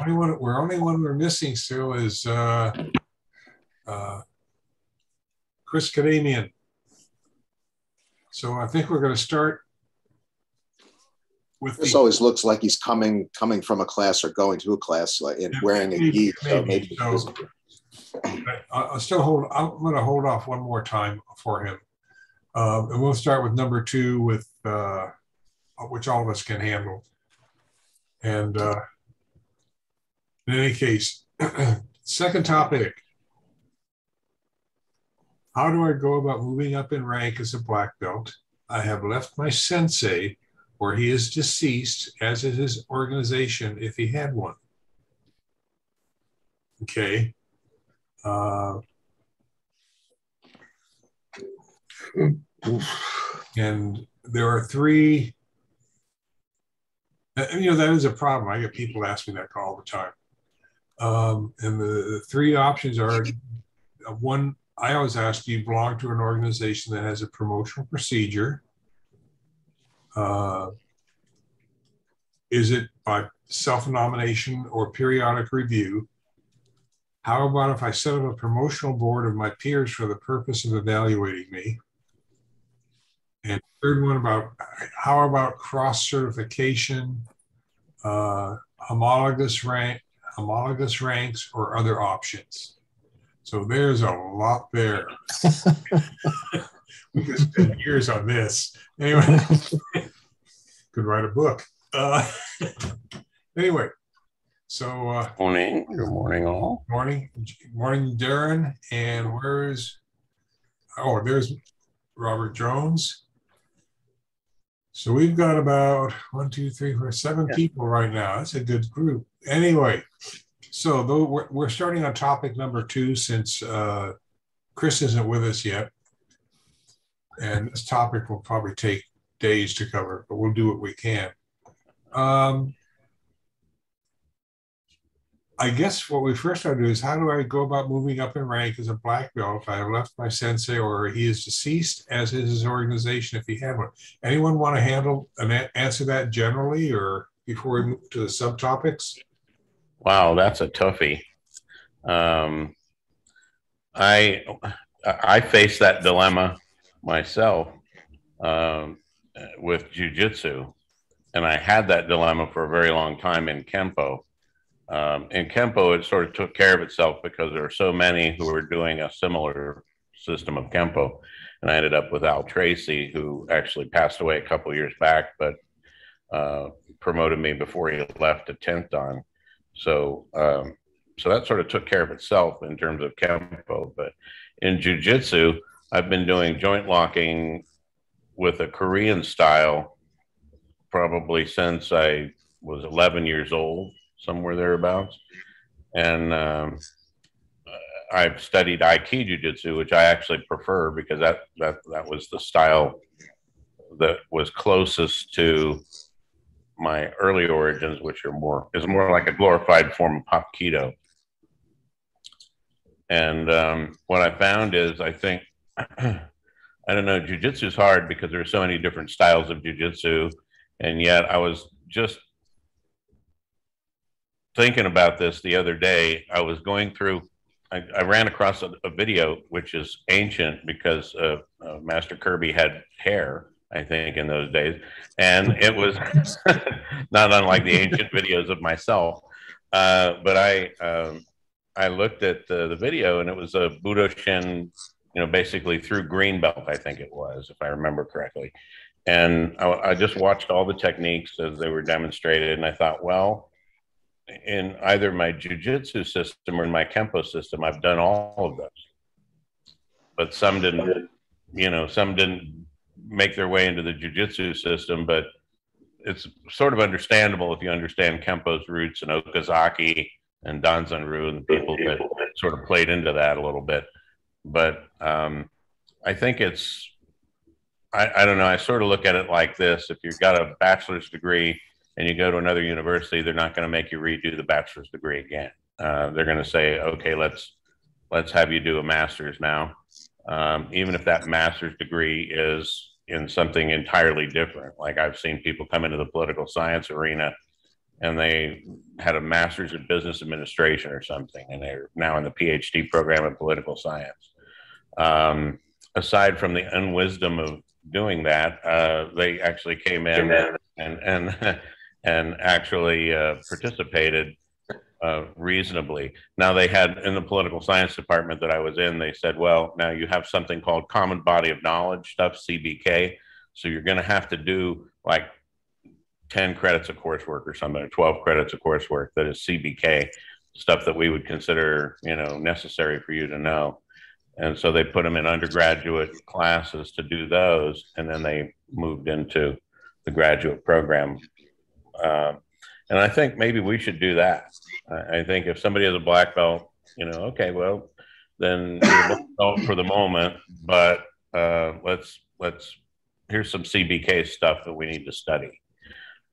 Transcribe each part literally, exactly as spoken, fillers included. only one we're only one we're missing still is uh, uh, Chris Kanemian. So I think we're going to start with. This the, always looks like he's coming coming from a class or going to a class, like, and yeah, wearing maybe, a gi. So maybe. So, I'll still hold. I'm going to hold off one more time for him, uh, and we'll start with number two, with uh, which all of us can handle. And uh, in any case, second topic: how do I go about moving up in rank as a black belt? I have left my sensei, or he is deceased, as is his organization, if he had one. Okay. Uh, and there are three, and, you know, that is a problem. I get people ask me that all the time. Um, and the, the three options are, one, I always ask, do you belong to an organization that has a promotional procedure? Uh, is it by self-nomination or periodic review? How about if I set up a promotional board of my peers for the purpose of evaluating me? And third one, about how about cross-certification, uh, homologous rank, homologous ranks, or other options? So there's a lot there. We could spend years on this. Anyway, could write a book. Uh, anyway. So, uh, morning. Good morning, all. Morning, morning, Darren. And where's, oh, there's Robert Jones. So we've got about one, two, three, four, seven yeah. people right now. That's a good group. Anyway, so though we're, we're starting on topic number two, since uh, Chris isn't with us yet. And this topic will probably take days to cover, but we'll do what we can. Um, I guess what we first ought to do is, how do I go about moving up in rank as a black belt if I have left my sensei or he is deceased, as is his organization, if he had one? Anyone want to handle and answer that generally, or before we move to the subtopics? Wow, that's a toughie. Um, I I face that dilemma myself um, with jiu-jitsu, and I had that dilemma for a very long time in Kenpo. Um, in Kenpo, it sort of took care of itself because there are so many who were doing a similar system of Kenpo. And I ended up with Al Tracy, who actually passed away a couple years back, but uh, promoted me before he left to tenth Dan. So, um, so that sort of took care of itself in terms of Kenpo. But in Jiu-Jitsu, I've been doing joint locking with a Korean style probably since I was eleven years old, somewhere thereabouts. And um, I've studied Aiki jujitsu, which I actually prefer because that, that, that was the style that was closest to my early origins, which are more, is more like a glorified form of Hapkido. And um, what I found is, I think, I don't know, jujitsu is hard because there are so many different styles of jujitsu. And yet I was just thinking about this the other day. I was going through, I, I ran across a, a video, which is ancient because uh, uh, Master Kirby had hair, I think, in those days. And it was not unlike the ancient videos of myself. Uh, but I um, I looked at the, the video, and it was a Budoshin, you know, basically through green belt, I think it was, if I remember correctly. And I, I just watched all the techniques as they were demonstrated. And I thought, well, in either my jiu-jitsu system or in my Kenpo system, I've done all of those, but some didn't, you know, some didn't make their way into the jiu-jitsu system. But it's sort of understandable if you understand Kenpo's roots and Okazaki and Danzan Ryu and the people that sort of played into that a little bit. But um, I think it's, I, I don't know, I sort of look at it like this. If you've got a bachelor's degree and you go to another university, they're not going to make you redo the bachelor's degree again. Uh, they're going to say, okay, let's let's have you do a master's now, um, even if that master's degree is in something entirely different. Like I've seen people come into the political science arena and they had a master's in business administration or something, and they're now in the PhD program in political science. Um, aside from the unwisdom of doing that, uh, they actually came in and and and, and actually uh, participated uh, reasonably. Now they had in the political science department that I was in, they said, well, now you have something called common body of knowledge stuff, C B K. So you're going to have to do like ten credits of coursework or something, or twelve credits of coursework that is C B K stuff that we would consider, you know, necessary for you to know. And so they put them in undergraduate classes to do those, and then they moved into the graduate program. Uh, and I think maybe we should do that. I, I think if somebody has a black belt, you know, okay, well, then you're a black belt for the moment, but uh, let's let's here's some C B K stuff that we need to study.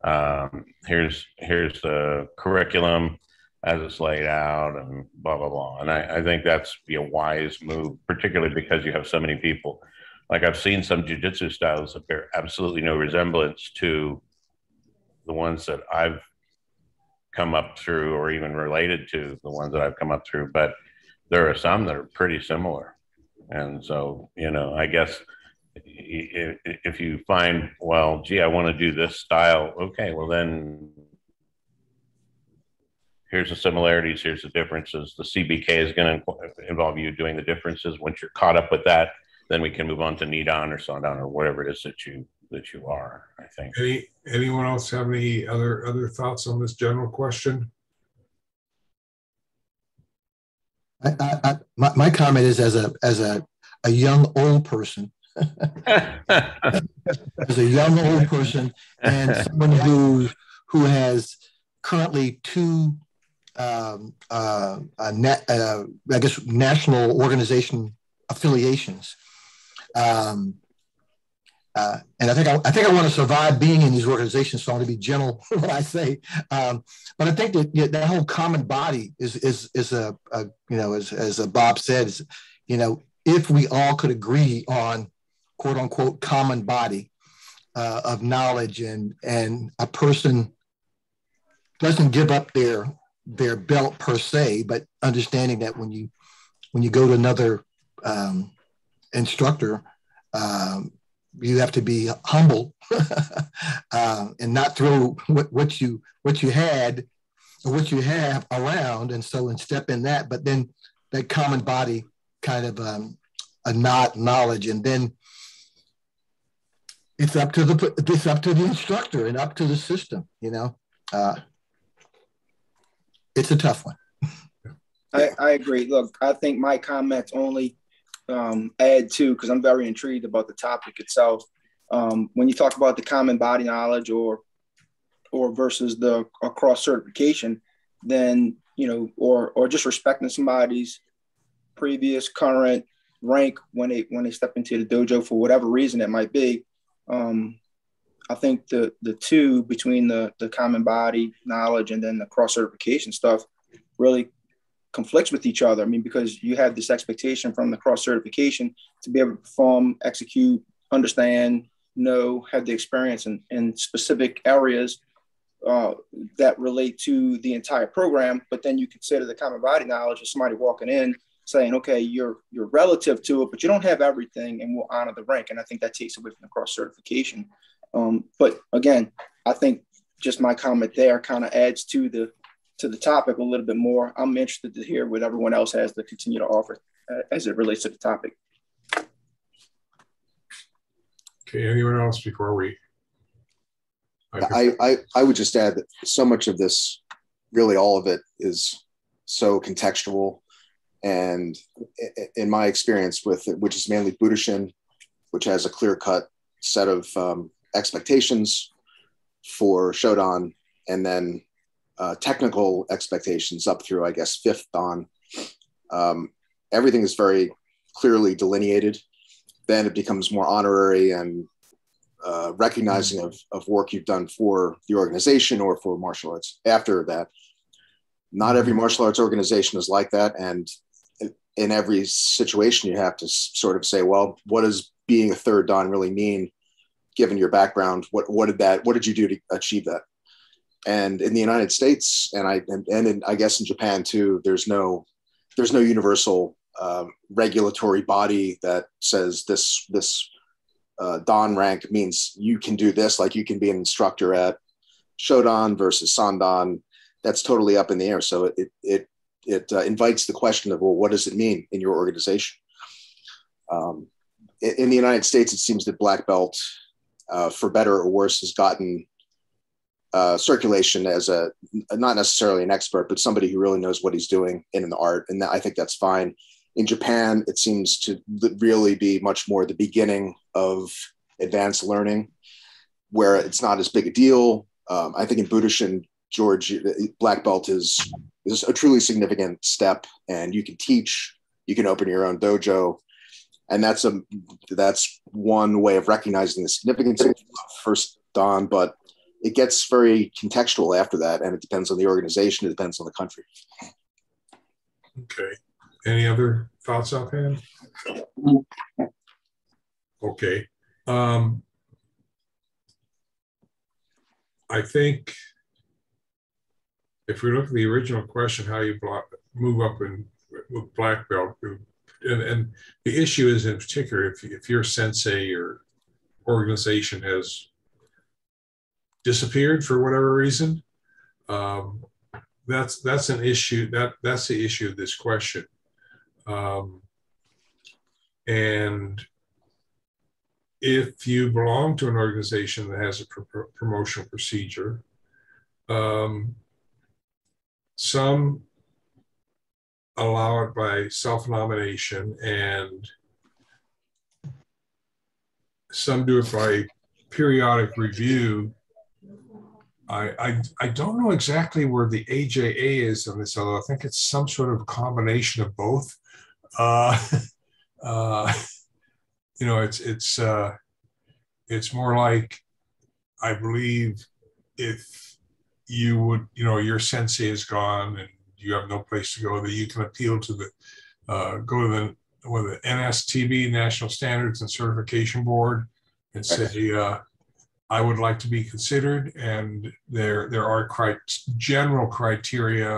Um, here's here's the curriculum as it's laid out and blah, blah, blah. And I, I think that's be a wise move, particularly because you have so many people. Like I've seen some jujitsu styles that bear absolutely no resemblance to the ones that I've come up through or even related to the ones that I've come up through, but there are some that are pretty similar. And so, you know, I guess if you find, well, gee, I want to do this style. Okay, well then here's the similarities, here's the differences. The C B K is going to involve you doing the differences. Once you're caught up with that, then we can move on to Nidan or Sandan or whatever it is that you that you are, I think. Any, anyone else have any other, other thoughts on this general question? I, I, I, my, my comment is as a, as a, a young old person, as a young old person and someone who, who has currently two Um, uh, uh, na- uh, I guess national organization affiliations, um, uh, and I think I, I think I want to survive being in these organizations. So I want to be gentle when I say, um, but I think that you know, that whole common body is is is a, a you know as as Bob said, is, you know, if we all could agree on quote unquote common body uh, of knowledge, and and a person doesn't give up their their belt per se, but understanding that when you when you go to another um, instructor, um, you have to be humble uh, and not throw what, what you what you had or what you have around, and so and step in that. But then that common body kind of um, a not knowledge, and then it's up to the it's up to the instructor and up to the system, you know. Uh, It's a tough one. I, I agree. Look, I think my comments only um, add to, because I'm very intrigued about the topic itself. Um, when you talk about the common body knowledge or or versus the cross certification, then, you know, or or just respecting somebody's previous, current rank when they when they step into the dojo for whatever reason it might be. Um, I think the the two between the, the common body knowledge and then the cross-certification stuff really conflicts with each other. I mean, because you have this expectation from the cross-certification to be able to perform, execute, understand, know, have the experience in, in specific areas uh, that relate to the entire program. But then you consider the common body knowledge as somebody walking in saying, okay, you're you're relative to it, but you don't have everything, and we'll honor the rank. And I think that takes away from the cross-certification. Um, but again, I think just my comment there kind of adds to the to the topic a little bit more. I'm interested to hear what everyone else has to continue to offer uh, as it relates to the topic. Okay, anyone else before we? I, I, I would just add that so much of this, really all of it, is so contextual. And in my experience with it, which is mainly Budoshin, which has a clear-cut set of um, expectations for Shodan, and then uh, technical expectations up through, I guess, fifth dan. Um, everything is very clearly delineated. Then it becomes more honorary and uh, recognizing of, of work you've done for the organization or for martial arts after that. Not every martial arts organization is like that. And in every situation, you have to sort of say, well, what does being a third dan really mean? Given your background, what what did that? What did you do to achieve that? And in the United States, and I and, and in, I guess in Japan too, there's no there's no universal um, regulatory body that says this this uh, dan rank means you can do this. Like you can be an instructor at Shodan versus Sandan. That's totally up in the air. So it it it uh, invites the question of, well, what does it mean in your organization? Um, in, in the United States, it seems that black belt, uh, for better or worse, has gotten Uh, circulation as a, not necessarily an expert, but somebody who really knows what he's doing in the art. And I think that's fine. In Japan, it seems to really be much more the beginning of advanced learning, where it's not as big a deal. Um, I think in Budoshin, George, black belt is, is a truly significant step, and you can teach, you can open your own dojo. And that's a, that's one way of recognizing the significance of first dan, but it gets very contextual after that, and it depends on the organization. It depends on the country. Okay. Any other thoughts offhand? Okay. Um, I think if we look at the original question, how you block, move up in with black belt, and, and the issue is in particular if if your sensei or organization has disappeared for whatever reason, um, that's that's an issue. That that's the issue of this question, um, and if you belong to an organization that has a pro promotional procedure, um, some allow it by self-nomination, and some do it by periodic review. I, I, I don't know exactly where the A J A is on this, although I think it's some sort of combination of both. Uh, uh, you know, it's, it's, uh, it's more like, I believe if you would, you know, your sensei is gone and you have no place to go, that you can appeal to the, uh, go to the, well, the N S T B, National Standards and Certification Board, and say, uh, I would like to be considered, and there there are cri general criteria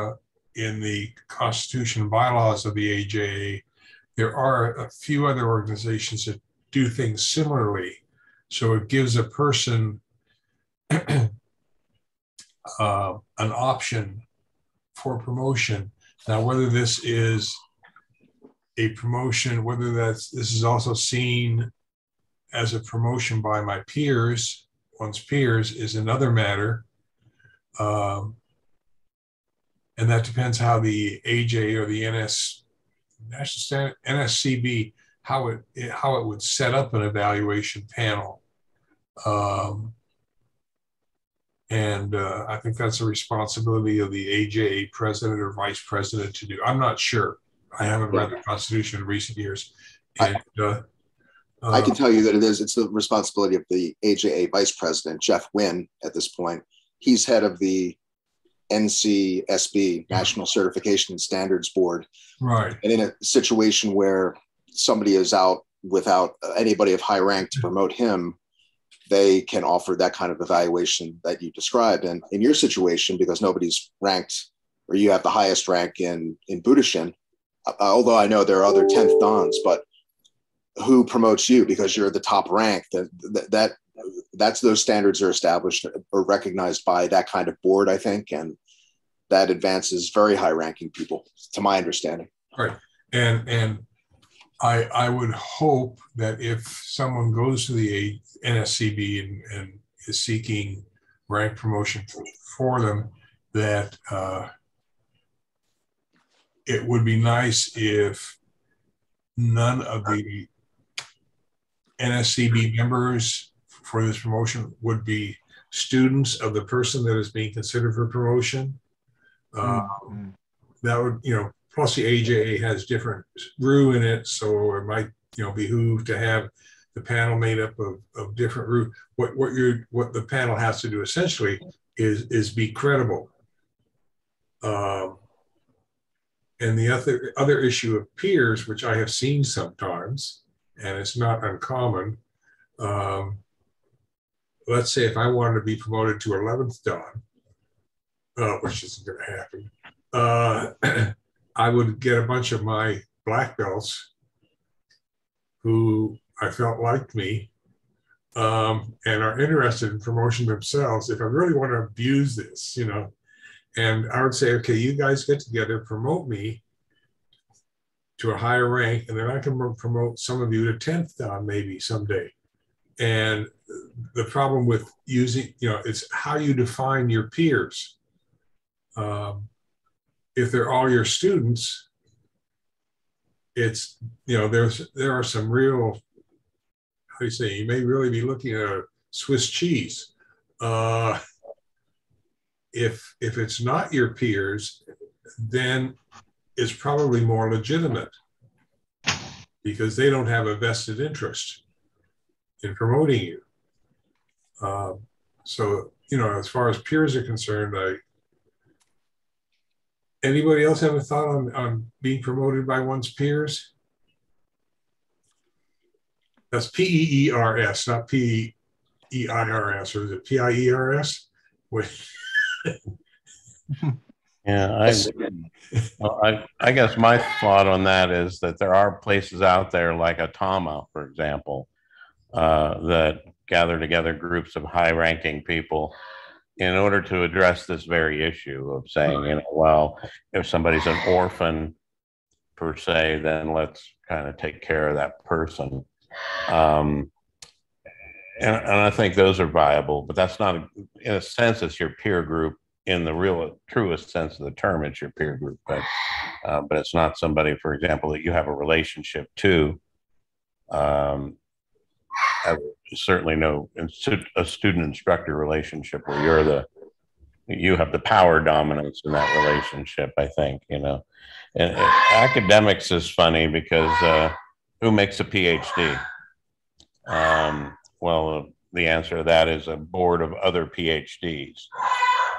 in the Constitution and bylaws of the A J A. There are a few other organizations that do things similarly, so it gives a person uh, an option for promotion. Now, whether this is a promotion, whether that's this is also seen as a promotion by my peers. One's peers is another matter, um, and that depends how the A J or the N S, National N S C B, how it, it how it would set up an evaluation panel, um, and uh, I think that's a responsibility of the A J A president or vice president to do. I'm not sure. I haven't read the Constitution in recent years, and. Uh, Uh, I can tell you that it is. It's the responsibility of the A J A vice president, Jeff Wynn, at this point. He's head of the N C S B, National Certification and Standards Board. Right. And in a situation where somebody is out without anybody of high rank to promote him, they can offer that kind of evaluation that you described. And in your situation, because nobody's ranked, or you have the highest rank in, in Budoshin, although I know there are other tenth Dans, but who promotes you because you're the top rank? That, that that's those standards are established or recognized by that kind of board, I think, and that advances very high-ranking people, to my understanding. Right, and and I I would hope that if someone goes to the N S C B and, and is seeking rank promotion for them, that uh, it would be nice if none of the N S C B members for this promotion would be students of the person that is being considered for promotion. Mm-hmm. Um, that would, you know, plus the A J A has different R U in it, so it might, you know, behoove to have the panel made up of, of different R U. What what you what the panel has to do essentially is is be credible. Um, and the other other issue of peers, which I have seen sometimes, and it's not uncommon. Um, let's say if I wanted to be promoted to eleventh Dan, uh, which isn't going to happen, uh, I would get a bunch of my black belts who I felt liked me um, and are interested in promotion themselves if I really want to abuse this, you know. And I would say, okay, you guys get together, promote me to a higher rank, and then I can promote some of you to tenth dan maybe someday. And the problem with using, you know, it's how you define your peers. Um, if they're all your students, it's, you know, there's there are some real, how do you say, you may really be looking at a Swiss cheese. Uh, if if it's not your peers, then it's probably more legitimate because they don't have a vested interest in promoting you. Um, so, you know, as far as peers are concerned, I, anybody else have a thought on, on being promoted by one's peers? That's P E E R S, not P E I R S, or is it P I E R S? Yeah, I, well, I, I guess my thought on that is that there are places out there like Atama, for example, uh, that gather together groups of high-ranking people in order to address this very issue of saying, you know, well, if somebody's an orphan per se, then let's kind of take care of that person. Um, and, and I think those are viable, but that's not, a, in a sense, it's your peer group. In the real, truest sense of the term, it's your peer group, but uh, but it's not somebody, for example, that you have a relationship to. Um, I certainly know a student-instructor relationship where you're the, you have the power dominance in that relationship. I think you know, and, and academics is funny because uh, who makes a PhD? Um, well, the answer to that is a board of other PhDs.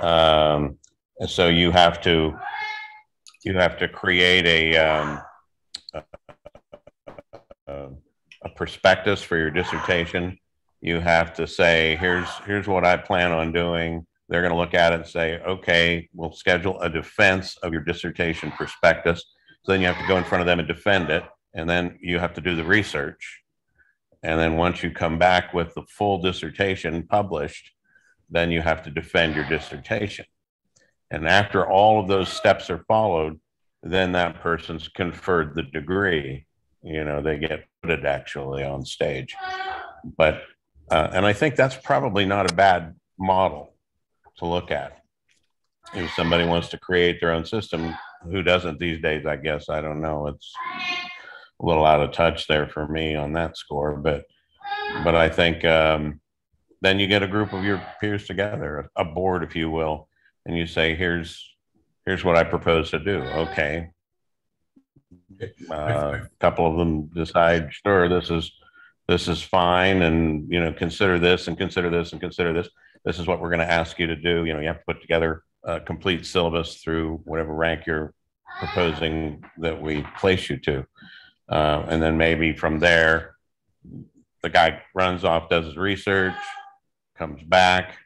Um, so you have to, you have to create a, um, a, a prospectus for your dissertation. You have to say, here's, here's what I plan on doing. They're going to look at it and say, okay, we'll schedule a defense of your dissertation prospectus. So then you have to go in front of them and defend it. And then you have to do the research. And then once you come back with the full dissertation published, then you have to defend your dissertation. And after all of those steps are followed, then that person's conferred the degree. You know, they get put actually on stage. But, uh, and I think that's probably not a bad model to look at. If somebody wants to create their own system, who doesn't these days, I guess, I don't know. It's a little out of touch there for me on that score, but, but I think, um, then you get a group of your peers together, a board, if you will, and you say, here's here's what I propose to do. Okay. Uh, a couple of them decide, sure, this is this is fine, and you know, consider this and consider this and consider this. This is what we're going to ask you to do. You know, you have to put together a complete syllabus through whatever rank you're proposing that we place you to. Uh, and then maybe from there, the guy runs off, does his research, comes back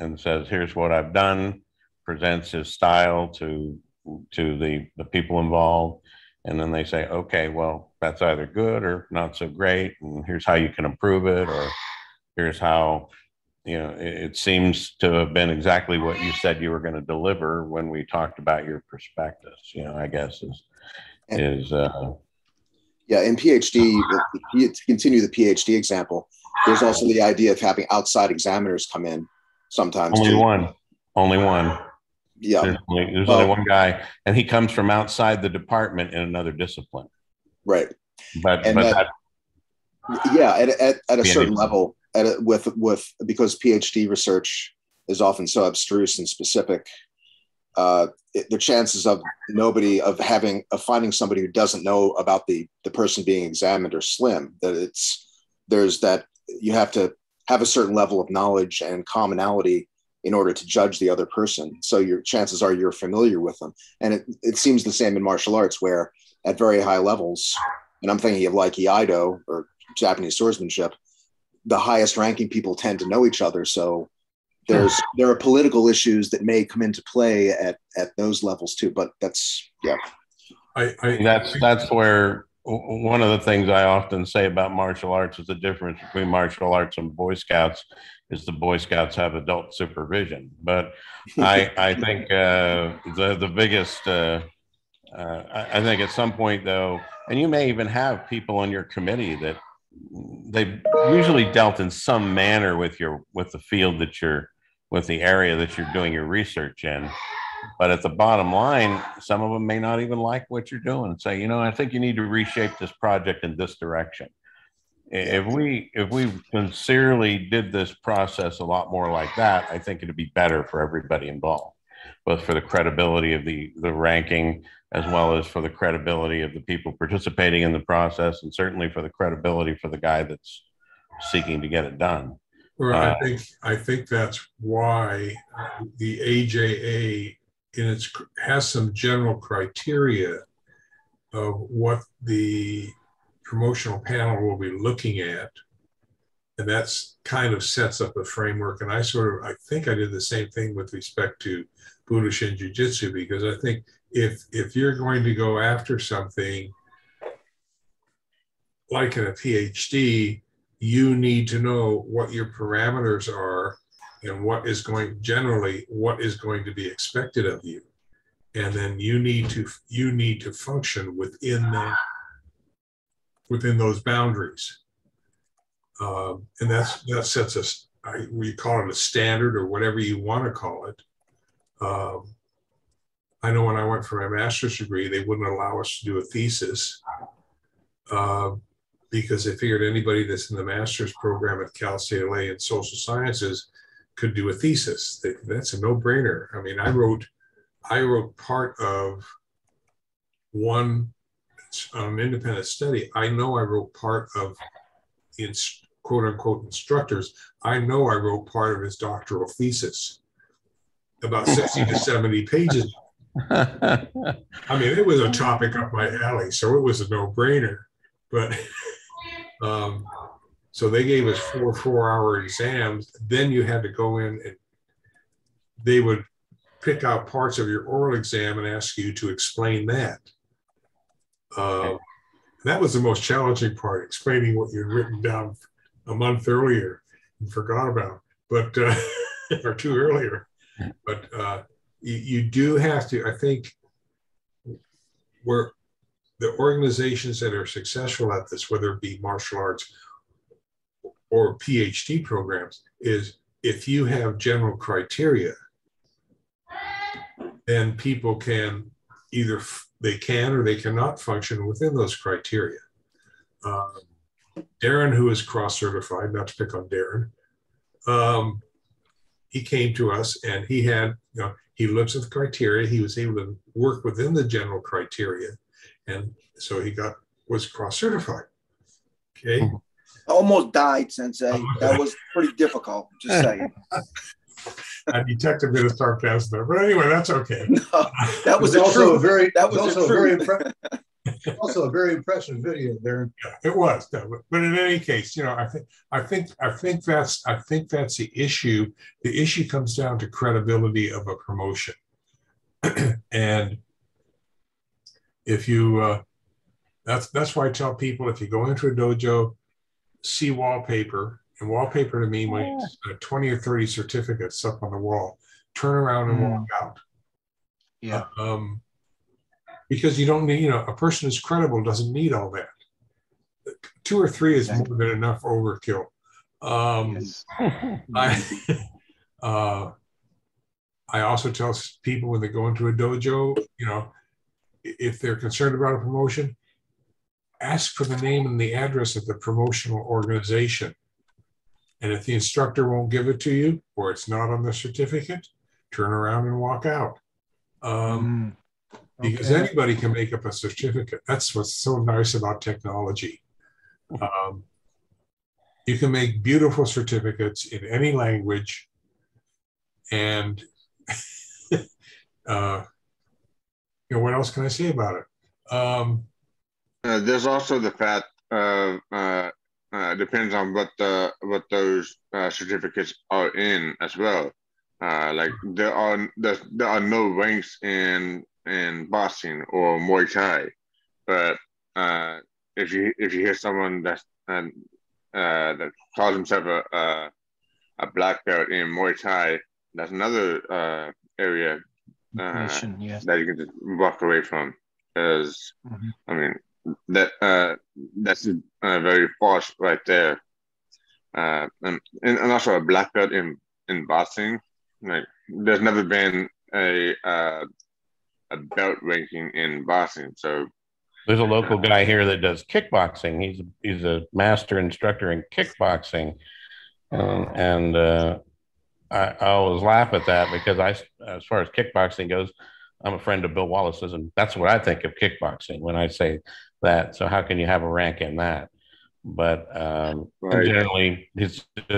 and says, here's what I've done, presents his style to, to the, the people involved. And then they say, okay, well, that's either good or not so great. And here's how you can improve it. Or here's how, you know, it, it seems to have been exactly what you said you were going to deliver when we talked about your prospectus, you know, I guess is, is, uh, yeah, in PhD, to continue the PhD example, there's also the idea of having outside examiners come in sometimes. Only too. one. Only one. Yeah. There's, only, there's well, only one guy, and he comes from outside the department in another discipline. Right. But, and but that, that, yeah, at, at, at a certain level, at a, with with because PhD research is often so abstruse and specific, uh, it, the chances of nobody of having of finding somebody who doesn't know about the the person being examined are slim. That it's there's that you have to have a certain level of knowledge and commonality in order to judge the other person. So your chances are you're familiar with them. And it, it seems the same in martial arts where at very high levels, and I'm thinking of like Iaido or Japanese swordsmanship, the highest ranking people tend to know each other. So there's sure. there are political issues that may come into play at at those levels too. But that's yeah. I, I, that's I, that's where one of the things I often say about martial arts is the difference between martial arts and Boy Scouts is the Boy Scouts have adult supervision. But I I think uh, the the biggest uh, uh, I think at some point though, and you may even have people on your committee that they've usually dealt in some manner with your with the field that you're with the area that you're doing your research in. But at the bottom line, some of them may not even like what you're doing and say, you know, I think you need to reshape this project in this direction. If we if we sincerely did this process a lot more like that, I think it'd be better for everybody involved, both for the credibility of the, the ranking, as well as for the credibility of the people participating in the process, and certainly for the credibility for the guy that's seeking to get it done. Well, uh, I think I think that's why the A J A and it has some general criteria of what the promotional panel will be looking at. And that's kind of sets up a framework. And I sort of, I think I did the same thing with respect to Budoshin Jiu-Jitsu, because I think if, if you're going to go after something like in a PhD, you need to know what your parameters are and what is going generally what is going to be expected of you, and then you need to you need to function within that within those boundaries, um, and that's that sets us I, we call it a standard or whatever you want to call it. Um, I know when I went for my master's degree, they wouldn't allow us to do a thesis uh, because they figured anybody that's in the master's program at Cal State L A in social sciences could do a thesis. That's a no-brainer. I mean, I wrote, I wrote part of one um, independent study. I know I wrote part of the quote-unquote instructors. I know I wrote part of his doctoral thesis, about sixty to seventy pages. I mean, it was a topic up my alley, so it was a no-brainer. But um, so they gave us four four-hour exams. Then you had to go in and they would pick out parts of your oral exam and ask you to explain that. Uh, that was the most challenging part, explaining what you'd written down a month earlier and forgot about, but uh, or two earlier. But uh, you, you do have to, I think, where the organizations that are successful at this, whether it be martial arts or PhD programs, is if you have general criteria, then people can either, they can or they cannot function within those criteria. Um, Darren, who is cross-certified, not to pick on Darren, um, he came to us and he had, you know, he looked at the criteria, he was able to work within the general criteria, and so he got, was cross-certified, okay? Mm-hmm. Almost died, Sensei. Oh, that was pretty difficult, just saying. I detect a bit of sarcasm there, but anyway, that's okay. No, that was also a very that was also a very impressive also a very impressive video there. Yeah, it was, but in any case, you know, I think I think I think that's I think that's the issue. The issue comes down to credibility of a promotion, and if you uh, that's that's why I tell people if you go into a dojo, see wallpaper, and wallpaper to me means yeah. twenty or thirty certificates up on the wall. Turn around and mm. walk out. Yeah. Um, because you don't need, you know, a person who's credible doesn't need all that. Two or three is exactly. more than enough overkill. Um, yes. I, uh, I also tell people when they go into a dojo, you know, if they're concerned about a promotion, ask for the name and the address of the promotional organization. And if the instructor won't give it to you, or it's not on the certificate, turn around and walk out. Um, mm. okay. Because anybody can make up a certificate. That's what's so nice about technology. Um, you can make beautiful certificates in any language. And uh, you know, what else can I say about it? Um, Uh, there's also the fact of uh, Uh, depends on what the what those uh, certificates are in as well. Uh, like there are there are no ranks in in boxing or Muay Thai, but uh, if you if you hear someone that's and uh, that calls himself a uh, a black belt in Muay Thai, that's another uh, area uh, Mission, yeah. that you can just walk away from. Because mm-hmm. I mean. That uh, that's uh, very false right there, uh, and, and also a black belt in in boxing. Like there's never been a uh, a belt ranking in boxing. So there's a local uh, guy here that does kickboxing. He's he's a master instructor in kickboxing, um, and uh, I, I always laugh at that because I, as far as kickboxing goes, I'm a friend of Bill Wallace's, and that's what I think of kickboxing when I say that. So how can you have a rank in that? But um, right. generally, it's just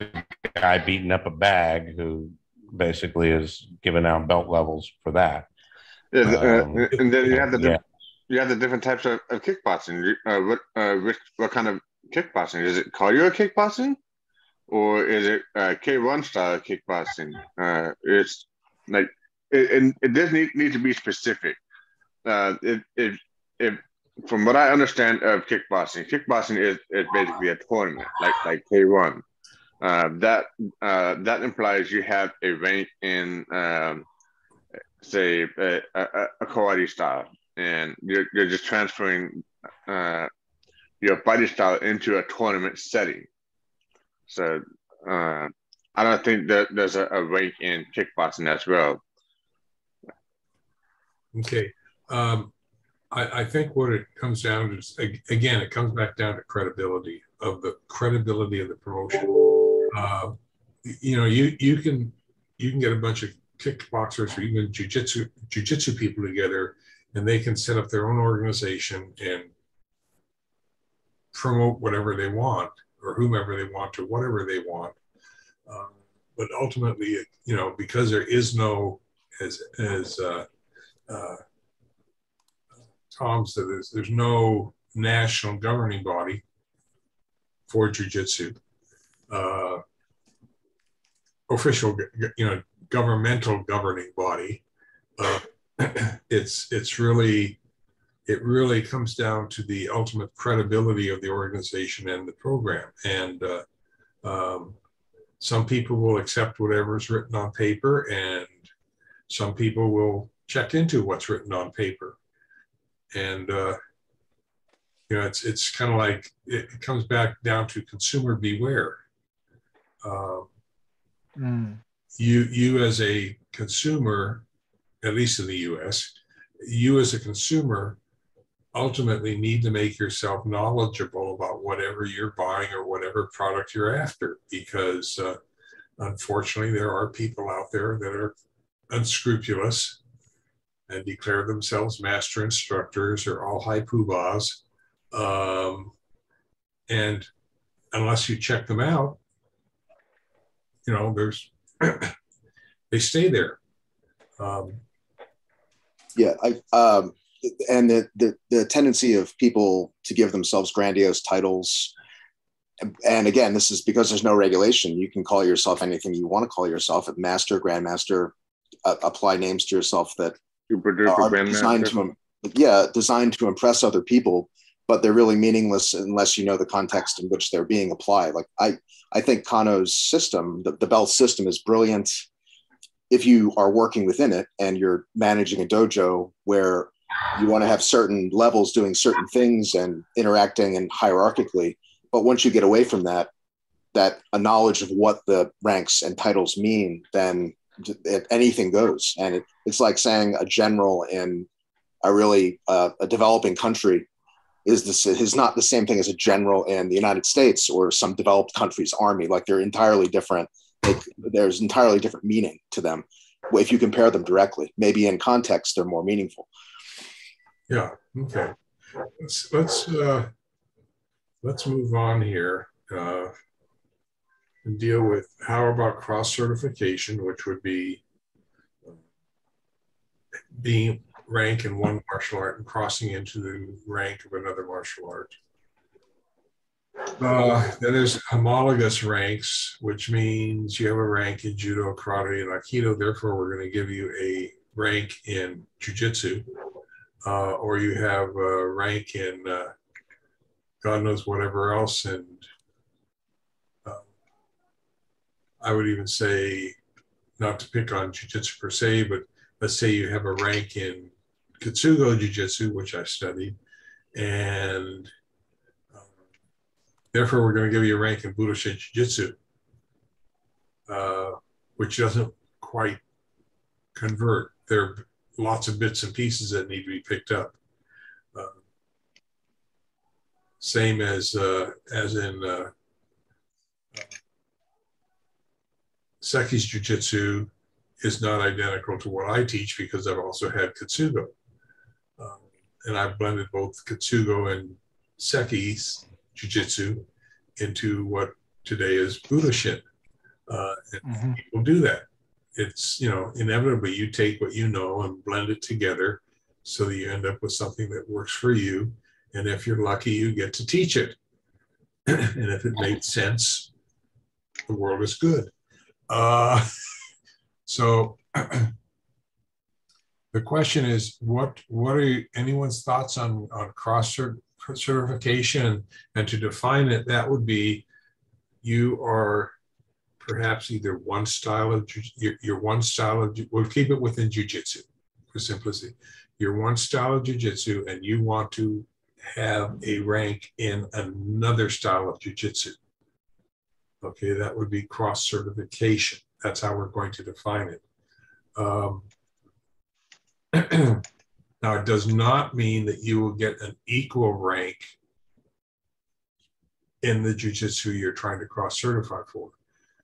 a guy beating up a bag who basically is giving out belt levels for that. Yeah, um, uh, and then you have the yeah. you have the different types of, of kickboxing. Uh, what uh, which, what kind of kickboxing is it? Cardio kickboxing, or is it uh, K one style kickboxing? Uh, it's like It, and it does need, need to be specific. Uh, it, it, it, from what I understand of kickboxing, kickboxing is, is basically a tournament, like like K one. Uh, that uh, that implies you have a rank in, um, say, a, a, a karate style, and you're you're just transferring uh, your body style into a tournament setting. So uh, I don't think that there's a, a rank in kickboxing as well. Okay, um, I, I think what it comes down to is, again, it comes back down to credibility of the credibility of the promotion. Uh, you know, you you can you can get a bunch of kickboxers or even jujitsu jujitsu people together, and they can set up their own organization and promote whatever they want or whomever they want to whatever they want. Um, but ultimately, you know, because there is no as as uh, Uh, Tom said there's, there's no national governing body for jiu-jitsu, uh, official, you know, governmental governing body. Uh, it's it's really it really comes down to the ultimate credibility of the organization and the program. And uh, um, some people will accept whatever is written on paper, and some people will check into what's written on paper. And, uh, you know, it's it's kind of like, it, it comes back down to consumer beware. Um, mm. You you as a consumer, at least in the U S, you as a consumer ultimately need to make yourself knowledgeable about whatever you're buying or whatever product you're after, because uh, unfortunately there are people out there that are unscrupulous and declare themselves master instructors or all high poobahs. Um, and unless you check them out, you know, there's, they stay there. Um, yeah, I, um, and the, the, the tendency of people to give themselves grandiose titles. And again, this is because there's no regulation. You can call yourself anything you want to call yourself, at master, grandmaster, uh, apply names to yourself that, Are designed to, yeah, designed to impress other people, but they're really meaningless unless you know the context in which they're being applied. Like I, I think Kano's system, the, the belt system, is brilliant if you are working within it and you're managing a dojo where you want to have certain levels doing certain things and interacting and hierarchically. But once you get away from that, that a knowledge of what the ranks and titles mean, then anything goes. And it, it's like saying a general in a really uh, a developing country is this is not the same thing as a general in the United States or some developed country's army. Like they're entirely different. Like there's entirely different meaning to them if you compare them directly. Maybe in context they're more meaningful. Yeah. Okay. Let's let's uh, let's move on here. Uh, And deal with how about cross certification, which would be being rank in one martial art and crossing into the rank of another martial art. Uh, then there's homologous ranks, which means you have a rank in Judo, Karate, and Aikido. Therefore, we're going to give you a rank in Jiu-Jitsu, uh, or you have a rank in uh, God knows whatever else. And uh, I would even say, not to pick on Jiu-Jitsu per se, but let's say you have a rank in Katsugo Jiu-Jitsu, which I've studied, and therefore, we're going to give you a rank in Budoshin Jiu-Jitsu, uh, which doesn't quite convert. There are lots of bits and pieces that need to be picked up. Uh, same as uh, as in uh, Seki's Jiu-Jitsu is not identical to what I teach because I've also had Katsugo. Um, and I've blended both Katsugo and Seki's Jiu-Jitsu into what today is Budoshin. Uh, and mm-hmm. people do that. It's, you know, inevitably you take what you know and blend it together so that you end up with something that works for you. And if you're lucky, you get to teach it. And if it made sense, the world is good. Uh, so the question is, what, what are you, anyone's thoughts on, on cross-cert certification? And to define it, that would be you are perhaps either one style of jiu- you're one style of we'll keep it within jiu-jitsu for simplicity. You're one style of jiu-jitsu and you want to have a rank in another style of jiu-jitsu. Okay, that would be cross-certification. That's how we're going to define it. Um, Now, it does not mean that you will get an equal rank in the jiu-jitsu you're trying to cross-certify for.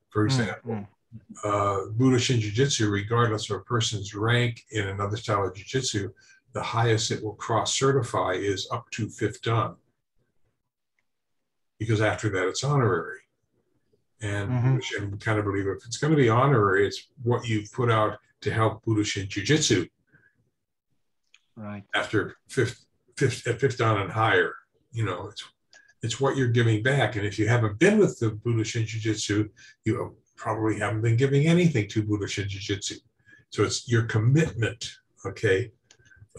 For example, mm-hmm. uh, Budoshin Jiu-Jitsu, regardless of a person's rank in another style of jiu-jitsu, the highest it will cross-certify is up to fifth dan, because after that, it's honorary. And mm-hmm. Budoshin, kind of believe if it's going to be honorary, it's what you've put out to help Budoshin Jiu-Jitsu. Right. After fifth, fifth, fifth down and higher, you know, it's it's what you're giving back. And if you haven't been with the Budoshin Jiu-Jitsu, you probably haven't been giving anything to Budoshin Jiu-Jitsu. So it's your commitment, okay?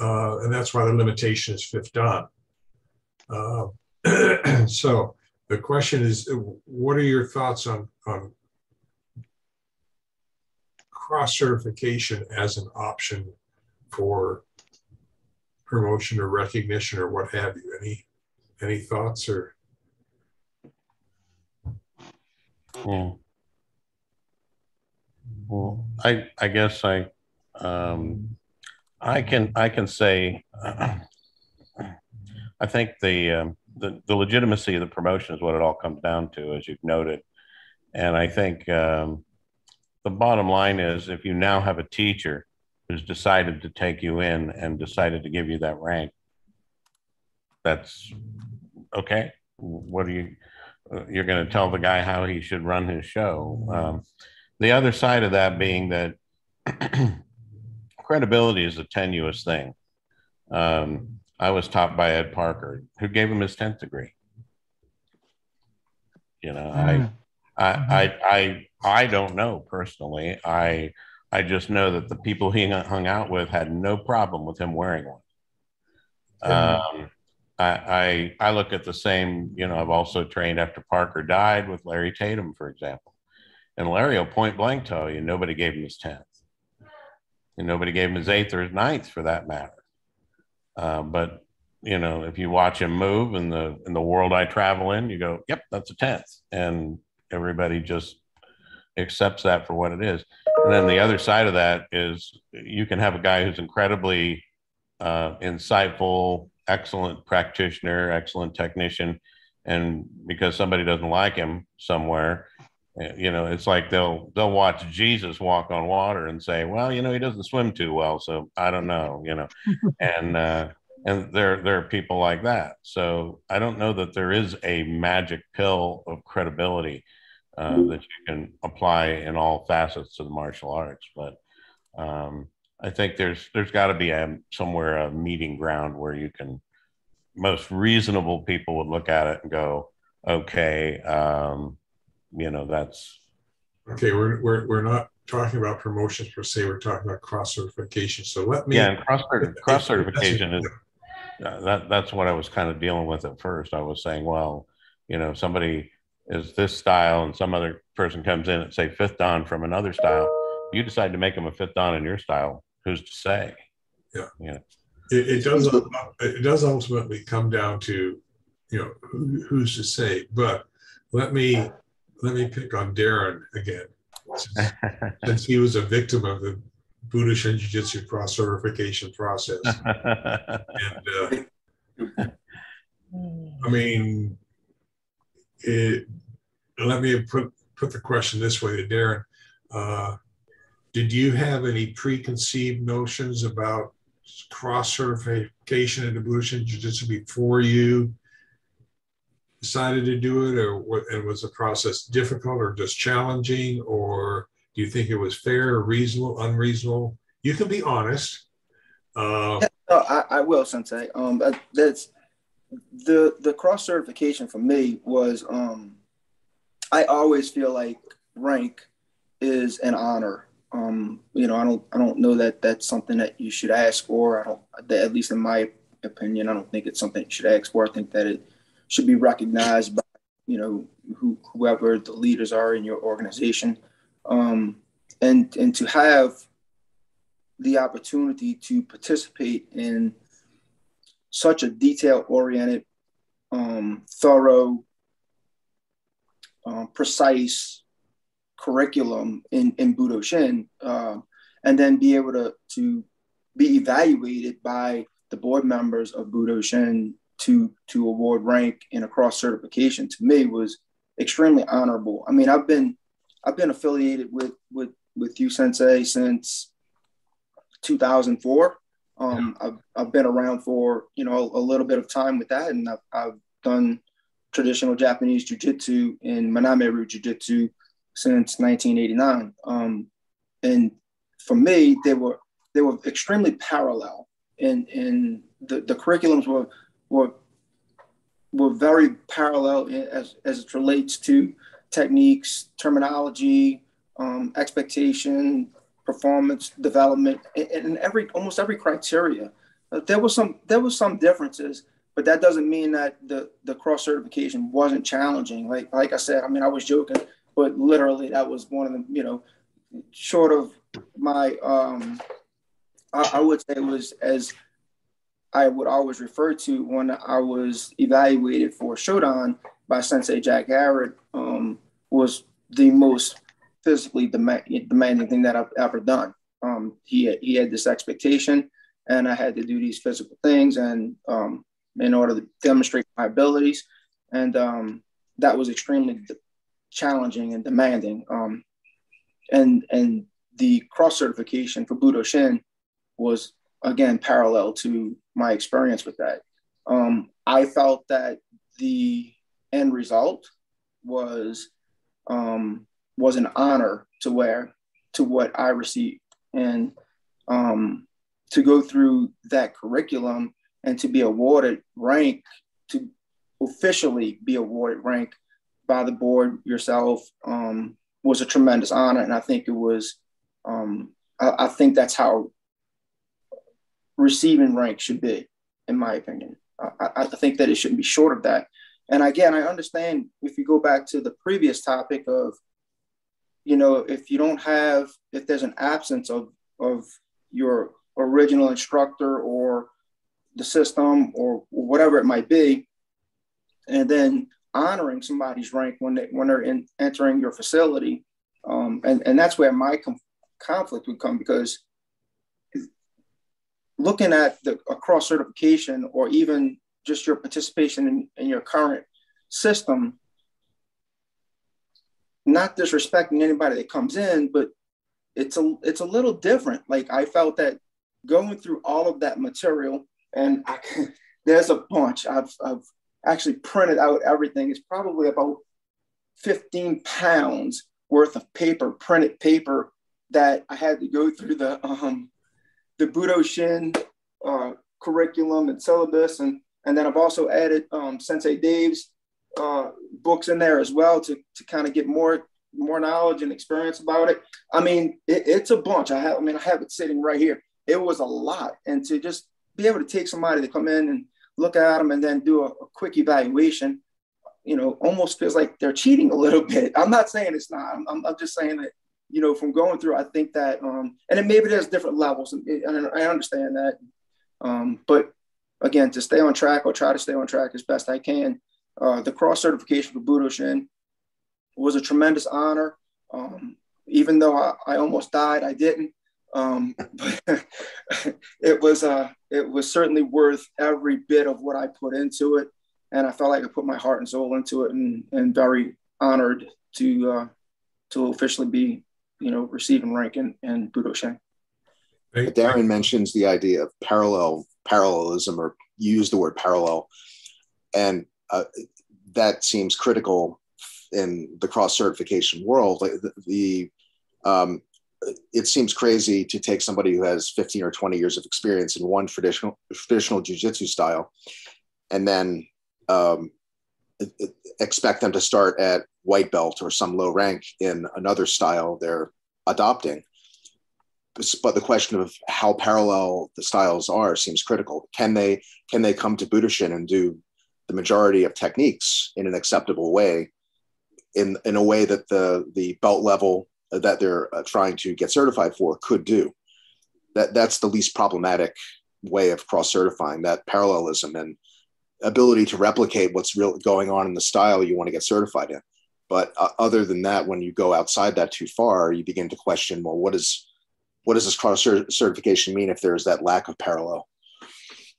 Uh, and that's why the limitation is fifth dan. Uh, so the question is, what are your thoughts on, on cross-certification as an option for promotion or recognition or what have you? Any any thoughts or? Well, well I I guess I um, I can I can say uh, I think the, um, the the legitimacy of the promotion is what it all comes down to, as you've noted, and I think um, the bottom line is if you now have a teacher who's decided to take you in and decided to give you that rank, that's okay. What are you, uh, you're going to tell the guy how he should run his show. Um, the other side of that being that credibility is a tenuous thing. Um, I was taught by Ed Parker, who gave him his tenth degree. You know, mm. I, I, I, I, I don't know personally. I, I just know that the people he hung out with had no problem with him wearing one. Um, I, I, I look at the same, you know, I've also trained after Parker died with Larry Tatum, for example. And Larry will point blank tell you, nobody gave him his tenth. And nobody gave him his eighth or his ninth for that matter. Uh, but, you know, if you watch him move in the, in the world I travel in, you go, yep, that's a tenth. And everybody just accepts that for what it is. And then the other side of that is you can have a guy who's incredibly uh, insightful, excellent practitioner, excellent technician. And because somebody doesn't like him somewhere, you know, it's like they'll they'll watch Jesus walk on water and say, well, you know, he doesn't swim too well, so I don't know, you know, and uh, and there, there are people like that. So I don't know that there is a magic pill of credibility Uh, that you can apply in all facets of the martial arts, but um, I think there's there's got to be a, somewhere a meeting ground where you can most reasonable people would look at it and go, okay, um, you know, that's... Okay, we're, we're, we're not talking about promotions per se, we're talking about cross-certification. So let me... Yeah, cross-certification cross is... Uh, that, that's what I was kind of dealing with at first. I was saying, well, you know, somebody is this style and some other person comes in at, say, fifth dan from another style. You decide to make them a fifth dan in your style. Who's to say? Yeah. Yeah. It, it does. It does ultimately come down to, you know, who, who's to say. But let me let me pick on Darren again, since, since he was a victim of the Budoshin Jiu-Jitsu cross-certification process. And, uh, I mean, it, let me put, put the question this way to Darren. Uh, did you have any preconceived notions about cross-certification into Budoshin Jiu-Jitsu before you decided to do it? Or what, and was the process difficult or just challenging, or... do you think it was fair, reasonable, unreasonable? You can be honest. Uh, yeah, no, I, I will, Sensei. Um, but that's the the cross certification for me was. Um, I always feel like rank is an honor. Um, you know, I don't I don't know that that's something that you should ask for. I don't. That, at least in my opinion, I don't think it's something you should ask for. I think that it should be recognized by, you know, who whoever the leaders are in your organization. Um, and, and to have the opportunity to participate in such a detail-oriented, um, thorough, um, precise curriculum in, in Budoshin, uh, and then be able to, to be evaluated by the board members of Budoshin to, to award rank in a cross-certification, to me was extremely honorable. I mean, I've been... I've been affiliated with with with you, Sensei, since two thousand four. Um, yeah. I've I've been around for, you know, a little bit of time with that, and I've I've done traditional Japanese jiu-jitsu and Manami Ryu jiu-jitsu since nineteen eighty-nine. Um, and for me, they were they were extremely parallel, and and the, the curriculums were were were very parallel as as it relates to techniques, terminology, um, expectation, performance, development, and, and every almost every criteria. Uh, there was some there was some differences, but that doesn't mean that the the cross certification wasn't challenging. Like like I said, I mean, I was joking, but literally that was one of the, you know, short of my um, I, I would say it was, as I would always refer to when I was evaluated for Shodan by Sensei Jack Garrett, um, was the most physically demand, demanding thing that I've ever done. Um, he, had, he had this expectation, and I had to do these physical things, and um, in order to demonstrate my abilities, and um, that was extremely challenging and demanding. Um, and and the cross certification for Budoshin was, again, parallel to my experience with that. Um, I felt that the end result was um, was an honor to where to what I received, and um, to go through that curriculum and to be awarded rank, to officially be awarded rank by the board yourself, um, was a tremendous honor, and I think it was. Um, I, I think that's how receiving rank should be, in my opinion. I, I think that it shouldn't be short of that. And again, I understand if you go back to the previous topic of, you know, if you don't have, if there's an absence of, of your original instructor or the system or whatever it might be, and then honoring somebody's rank when, they, when they're in, entering your facility. Um, and, and that's where my com- conflict would come, because looking at the a cross certification or even just your participation in, in your current system, not disrespecting anybody that comes in, but it's a, it's a little different. Like, I felt that going through all of that material, and I, there's a bunch, I've, I've actually printed out everything. It's probably about fifteen pounds worth of paper, printed paper, that I had to go through the, um, the Budoshin uh, curriculum and syllabus. And And then I've also added um, Sensei Dave's uh, books in there as well to, to kind of get more, more knowledge and experience about it. I mean, it, it's a bunch. I have, I mean, I have it sitting right here. It was a lot. And to just be able to take somebody to come in and look at them and then do a, a quick evaluation, you know, almost feels like they're cheating a little bit. I'm not saying it's not, I'm, I'm just saying that, you know, from going through, I think that, um, and then maybe there's different levels, and I understand that. Um, but again, to stay on track, I'll try to stay on track as best I can. Uh, the cross certification for Budoshin was a tremendous honor. Um, even though I, I almost died, I didn't. Um, but it was uh, it was certainly worth every bit of what I put into it, and I felt like I put my heart and soul into it, and, and very honored to uh, to officially be, you know, receiving rank in, in Budoshin. Darren mentions the idea of parallel parallelism, or use the word parallel, and uh, that seems critical in the cross certification world. Like the, the um, it seems crazy to take somebody who has fifteen or twenty years of experience in one traditional traditional jiu-jitsu style, and then um, expect them to start at white belt or some low rank in another style they're adopting. But the question of how parallel the styles are seems critical. Can they can they come to Budoshin and do the majority of techniques in an acceptable way, in in a way that the the belt level that they're trying to get certified for could do? That that's the least problematic way of cross certifying, that parallelism and ability to replicate what's real going on in the style you want to get certified in. But uh, other than that, when you go outside that too far, you begin to question, well, what is What does this cross certification mean if there's that lack of parallel?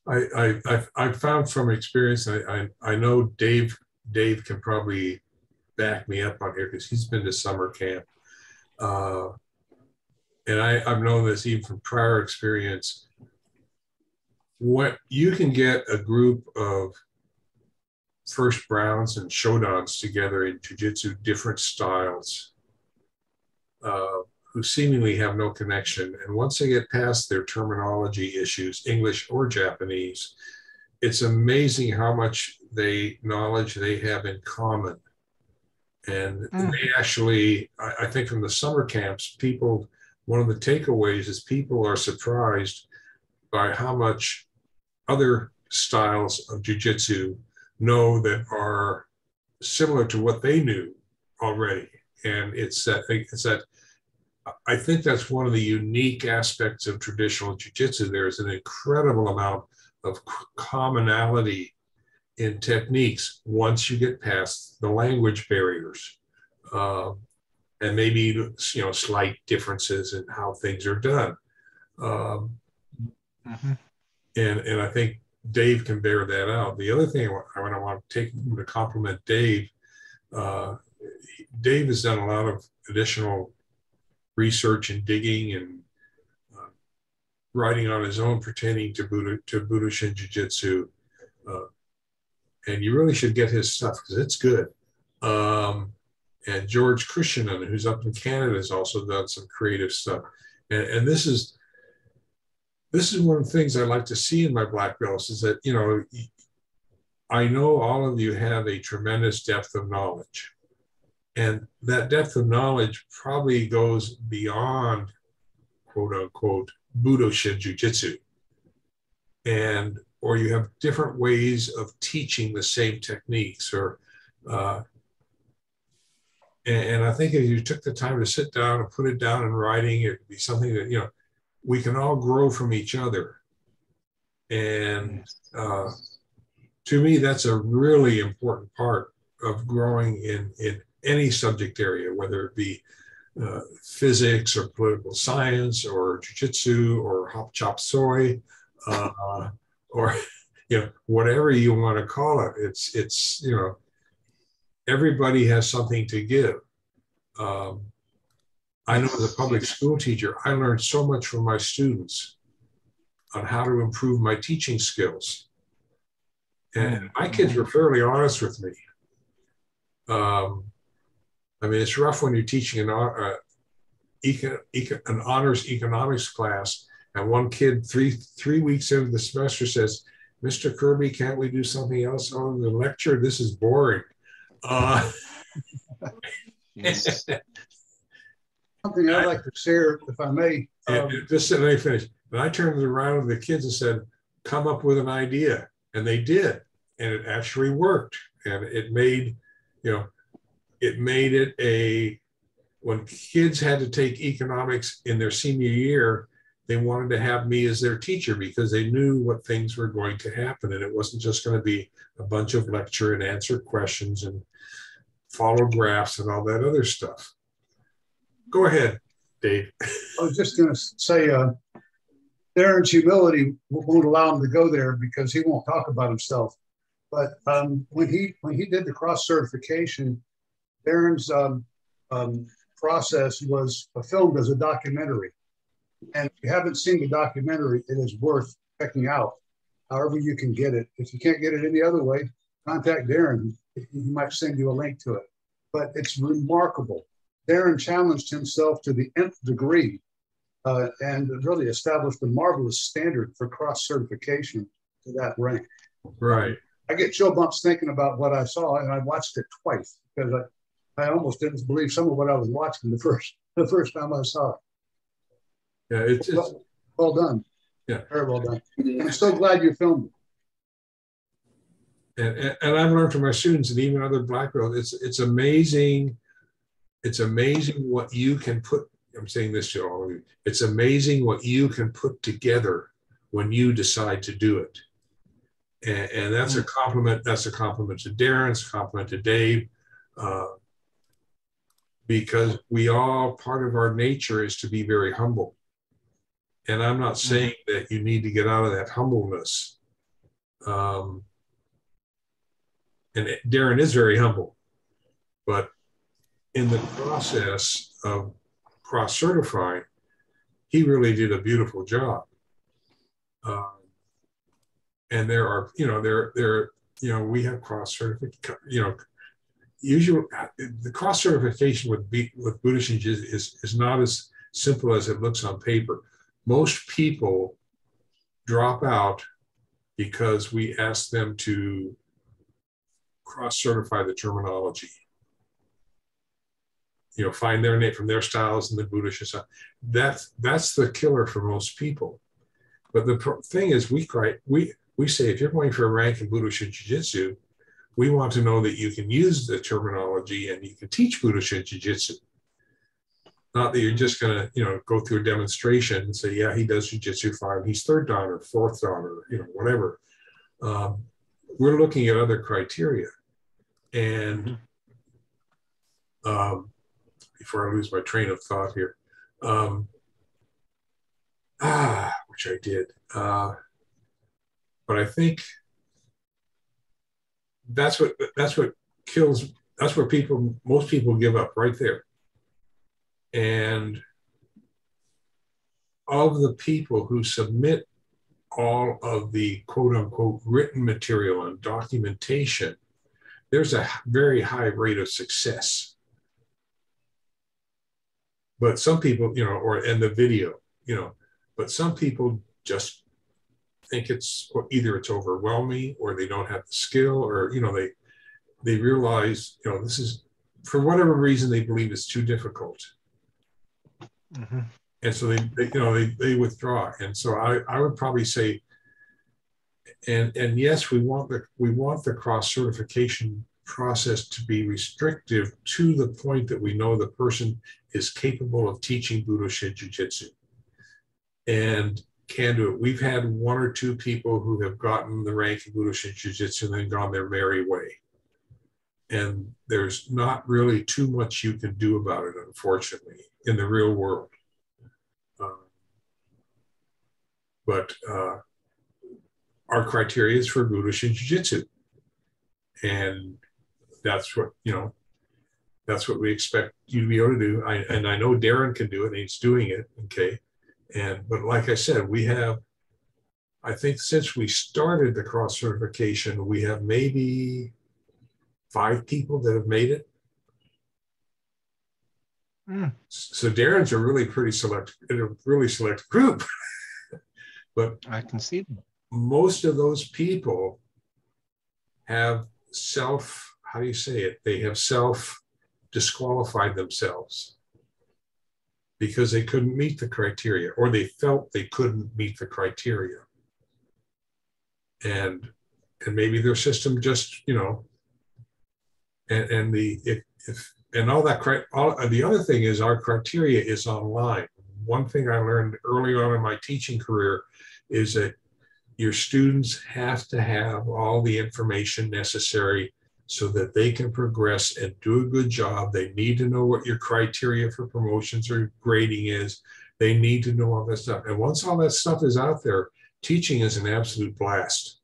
I I I found from experience, I, I I know Dave Dave can probably back me up on here because he's been to summer camp, uh, and I I've known this even from prior experience. What you can get a group of first browns and shodans together in jiu-jitsu, different styles, Uh, who seemingly have no connection. And once they get past their terminology issues, English or Japanese, it's amazing how much they knowledge they have in common. And mm. they actually, I, I think from the summer camps, people, one of the takeaways is people are surprised by how much other styles of jiu-jitsu know that are similar to what they knew already. And it's that, it's that, I think that's one of the unique aspects of traditional jiu-jitsu. There's an incredible amount of commonality in techniques once you get past the language barriers, uh, and maybe, you know, slight differences in how things are done. Um, mm-hmm. and, and I think Dave can bear that out. The other thing I want, I want to take to compliment Dave, uh, Dave has done a lot of additional research and digging and uh, writing on his own pertaining to Buddha, to Budoshin Jiu-Jitsu. Uh, and you really should get his stuff because it's good. Um, and George Krishnan, who's up in Canada, has also done some creative stuff. And, and this is this is one of the things I like to see in my black belts is that, you know, I know all of you have a tremendous depth of knowledge. And that depth of knowledge probably goes beyond, quote unquote, Budoshin Jiu-Jitsu. And, or you have different ways of teaching the same techniques. Or, uh, and, and I think if you took the time to sit down and put it down in writing, it'd be something that, you know, we can all grow from each other. And uh, to me, that's a really important part of growing in, in any subject area, whether it be uh, physics or political science or jiu-jitsu or hop, chop, soy, uh, or, you know, whatever you want to call it. It's, it's, you know, everybody has something to give. Um, I know as a public school teacher, I learned so much from my students on how to improve my teaching skills. And my kids were fairly honest with me. Um, I mean, it's rough when you're teaching an, uh, eco, eco, an honors economics class, and one kid three three weeks into the semester says, "Mister Kirby, can't we do something else on the lecture? This is boring." Uh, Something I'd like to share, if I may. Um, it, it, just let me finish. But I turned around to the kids and said, come up with an idea. And they did. And it actually worked. And it made, you know, it made it a, when kids had to take economics in their senior year, they wanted to have me as their teacher because they knew what things were going to happen. And it wasn't just going to be a bunch of lecture and answer questions and follow graphs and all that other stuff. Go ahead, Dave. I was just going to say, uh, Darren's humility won't allow him to go there because he won't talk about himself. But um, when he when he did the cross certification, Darren's um, um, process was filmed as a documentary. And if you haven't seen the documentary, it is worth checking out, however you can get it. If you can't get it any other way, contact Darren. He might send you a link to it. But it's remarkable. Darren challenged himself to the nth degree uh, and really established a marvelous standard for cross-certification to that rank. Right. I get chill bumps thinking about what I saw, and I watched it twice because I, I almost didn't believe some of what I was watching the first, the first time I saw it. Yeah, it's, it's well, well done. Yeah, very well done. I'm so glad you filmed it. And, and, and I've learned from my students and even other black girls, it's it's amazing. It's amazing what you can put. I'm saying this to all of you. It's amazing what you can put together when you decide to do it. And, and that's mm-hmm. a compliment. That's a compliment to Darren. It's a compliment to Dave. Uh, because we all, part of our nature is to be very humble. And I'm not saying that you need to get out of that humbleness. Um, and Darren is very humble, but in the process of cross-certifying, he really did a beautiful job. Um, and there are, you know, there, there, you know, we have cross-certification, you know, usually the cross-certification with B, with Budoshin is, is, is not as simple as it looks on paper. Most people drop out because we ask them to cross-certify the terminology. You know, find their name from their styles and the Budoshin style. That's, that's the killer for most people. But the pro thing is we, cry, we, we say, if you're going for a rank in Budoshin Jiu-Jitsu, we want to know that you can use the terminology and you can teach Budoshin Jiu-Jitsu. Not that you're just going to, you know, go through a demonstration and say, yeah, he does jujitsu fine. He's third dan or fourth dan or, you know, whatever. Um, we're looking at other criteria. And um, before I lose my train of thought here, um, ah, which I did. Uh, but I think that's what, that's what kills, that's where people, most people give up right there. And of the people who submit all of the quote unquote written material and documentation, there's a very high rate of success. But some people, you know, or in the video, you know, but some people just think it's, or either it's overwhelming or they don't have the skill or, you know, they, they realize, you know, this is, for whatever reason, they believe it's too difficult. Mm-hmm. And so they, they, you know, they, they withdraw. And so I, I would probably say, and and yes, we want the we want the cross-certification process to be restrictive to the point that we know the person is capable of teaching Budoshin Jiu-Jitsu and can do it. We've had one or two people who have gotten the rank of Budoshin Jiu-Jitsu and then gone their merry way. And there's not really too much you can do about it, unfortunately, in the real world. Um, but uh, our criteria is for Budoshin Jiu-Jitsu. And that's what, you know, that's what we expect you to be able to do. I, and I know Darren can do it, and he's doing it, okay? And, but like I said, we have, I think since we started the cross-certification, we have maybe five people that have made it. Mm. So Darren's a really pretty select, a really select group. But I can see them. Most of those people have self how do you say it? They have self-disqualified themselves because they couldn't meet the criteria, or they felt they couldn't meet the criteria. And and maybe their system just, you know, and, and the if, if and all that all, the other thing is our criteria is online. One thing I learned early on in my teaching career is that your students have to have all the information necessary so that they can progress and do a good job. They need to know what your criteria for promotions or grading is. They need to know all that stuff. And once all that stuff is out there, teaching is an absolute blast,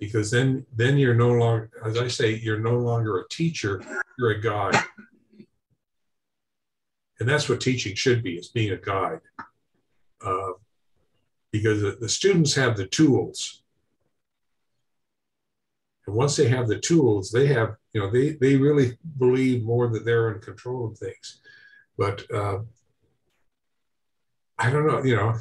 because then, then you're no longer, as I say, you're no longer a teacher, you're a guide. And that's what teaching should be, is being a guide. Uh, because the, the students have the tools. And once they have the tools, they have, you know, they, they really believe more that they're in control of things. But uh, I don't know, you know.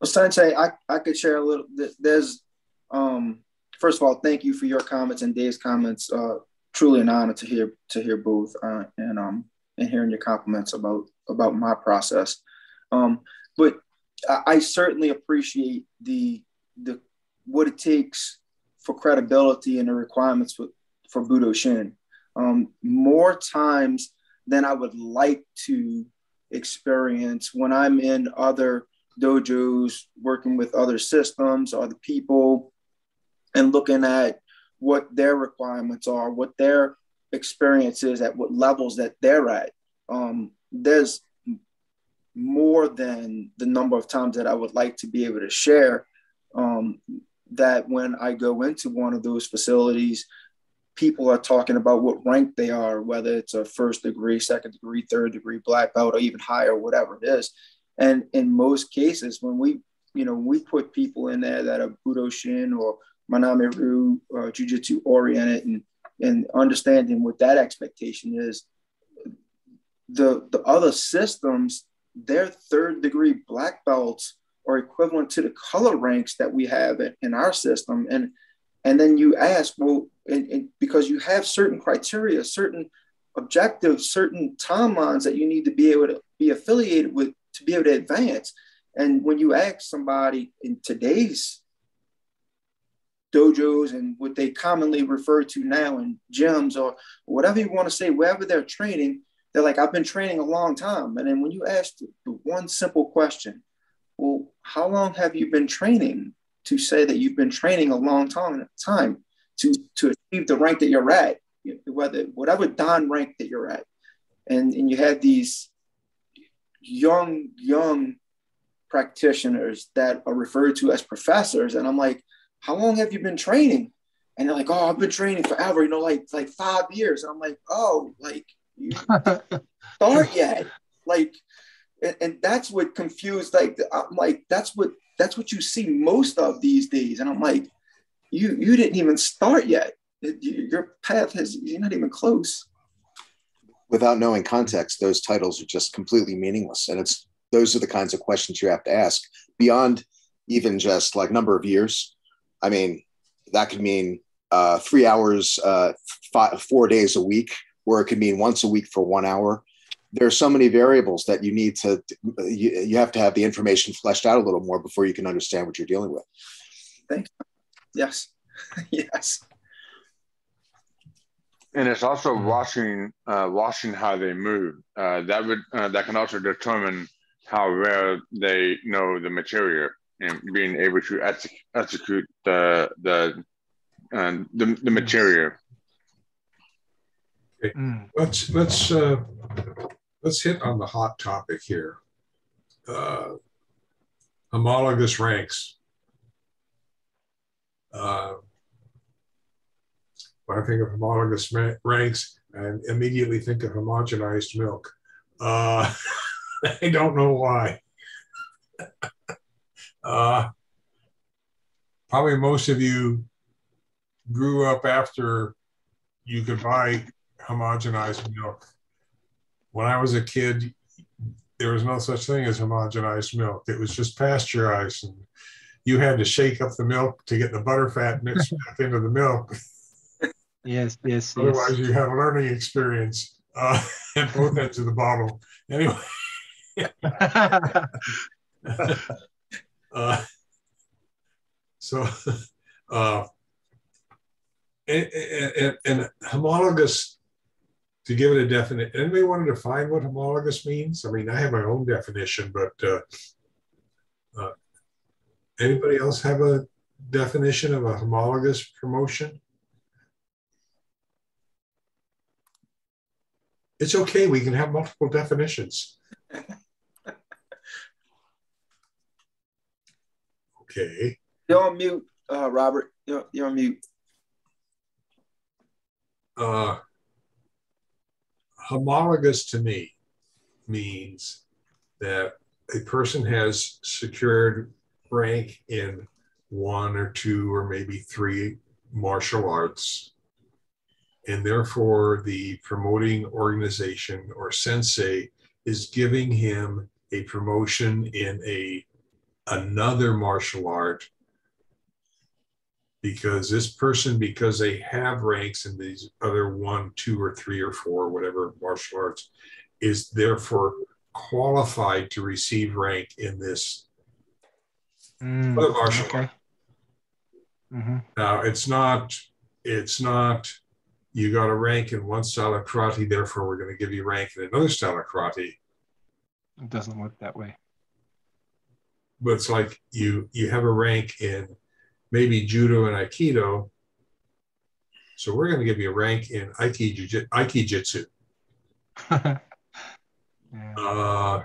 Well, Sensei, I, I could share a little, there's, um, first of all, thank you for your comments and Dave's comments. Uh, truly an honor to hear, to hear both uh, and, um, and hearing your compliments about, about my process. Um, but I, I certainly appreciate the, the, what it takes for credibility and the requirements for, for Budoshin. Um, more times than I would like to experience when I'm in other dojos, working with other systems, other people, and looking at what their requirements are, what their experience is, at what levels that they're at. Um, there's more than the number of times that I would like to be able to share um, that when I go into one of those facilities, people are talking about what rank they are, whether it's a first degree, second degree, third degree, black belt, or even higher, whatever it is. And in most cases, when we, you know, we put people in there that are Budoshin or Manami Ryu uh, Jiu-Jitsu oriented, and, and understanding what that expectation is, the, the other systems, their third degree black belts are equivalent to the color ranks that we have in, in our system. And, and then you ask, well, and, and because you have certain criteria, certain objectives, certain timelines that you need to be able to be affiliated with to be able to advance. And when you ask somebody in today's dojos and what they commonly refer to now in gyms or whatever you want to say, wherever they're training, they're like, I've been training a long time. And then when you ask the one simple question, well, how long have you been training, to say that you've been training a long time, time to, to achieve the rank that you're at, whether whatever Don rank that you're at. And, and you had these young, young practitioners that are referred to as professors. And I'm like, how long have you been training? And they're like, oh, I've been training forever, you know, like, like five years. And I'm like, oh, like you didn't start yet. Like, and, and that's what confused, like, I'm like, that's what, that's what you see most of these days. And I'm like, you, you didn't even start yet. Your path has, you're not even close. Without knowing context, those titles are just completely meaningless. And it's, those are the kinds of questions you have to ask beyond even just like number of years. I mean, that could mean uh, three hours, uh, five, four days a week, or it could mean once a week for one hour. There are so many variables that you need to, you, you have to have the information fleshed out a little more before you can understand what you're dealing with. Thanks. Yes. Yes. And it's also watching, uh, watching how they move. Uh, that would uh, that can also determine how well they know the material and being able to execute the the uh, the, the material. Okay. Let's let's uh, let's hit on the hot topic here. Uh, homologous ranks. Uh, I think of homologous ranks and immediately think of homogenized milk. Uh, I don't know why. uh, probably most of you grew up after you could buy homogenized milk. When I was a kid, there was no such thing as homogenized milk. It was just pasteurized. And you had to shake up the milk to get the butterfat mixed back into the milk. Yes, yes. Otherwise, yes. You have a learning experience uh, at both ends of the bottle. Anyway. uh, so, uh, and, and, and homologous, to give it a definite, anybody want to define what homologous means? I mean, I have my own definition, but uh, uh, anybody else have a definition of a homologous promotion? It's okay, we can have multiple definitions. Okay. You're on mute, uh, Robert. You're, you're on mute. Uh, homologous to me means that a person has secured rank in one or two or maybe three martial arts, and therefore the promoting organization or sensei is giving him a promotion in a another martial art, because this person, because they have ranks in these other one, two, or three, or four, whatever martial arts, is therefore qualified to receive rank in this mm, other martial okay. art. Mm-hmm. Now, it's not, it's not, you got a rank in one style of karate, therefore we're going to give you rank in another style of karate. It doesn't work that way. But it's like you you have a rank in maybe Judo and Aikido, so we're going to give you a rank in Aiki jujitsu. yeah. uh,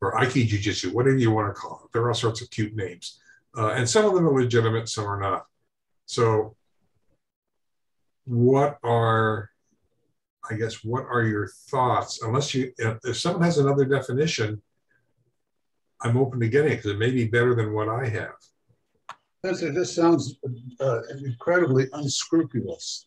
or Aiki jujitsu, whatever you want to call it. There are all sorts of cute names. Uh, and some of them are legitimate, some are not. So what are, I guess, what are your thoughts? Unless you, if someone has another definition, I'm open to getting it because it may be better than what I have. This sounds uh, incredibly unscrupulous.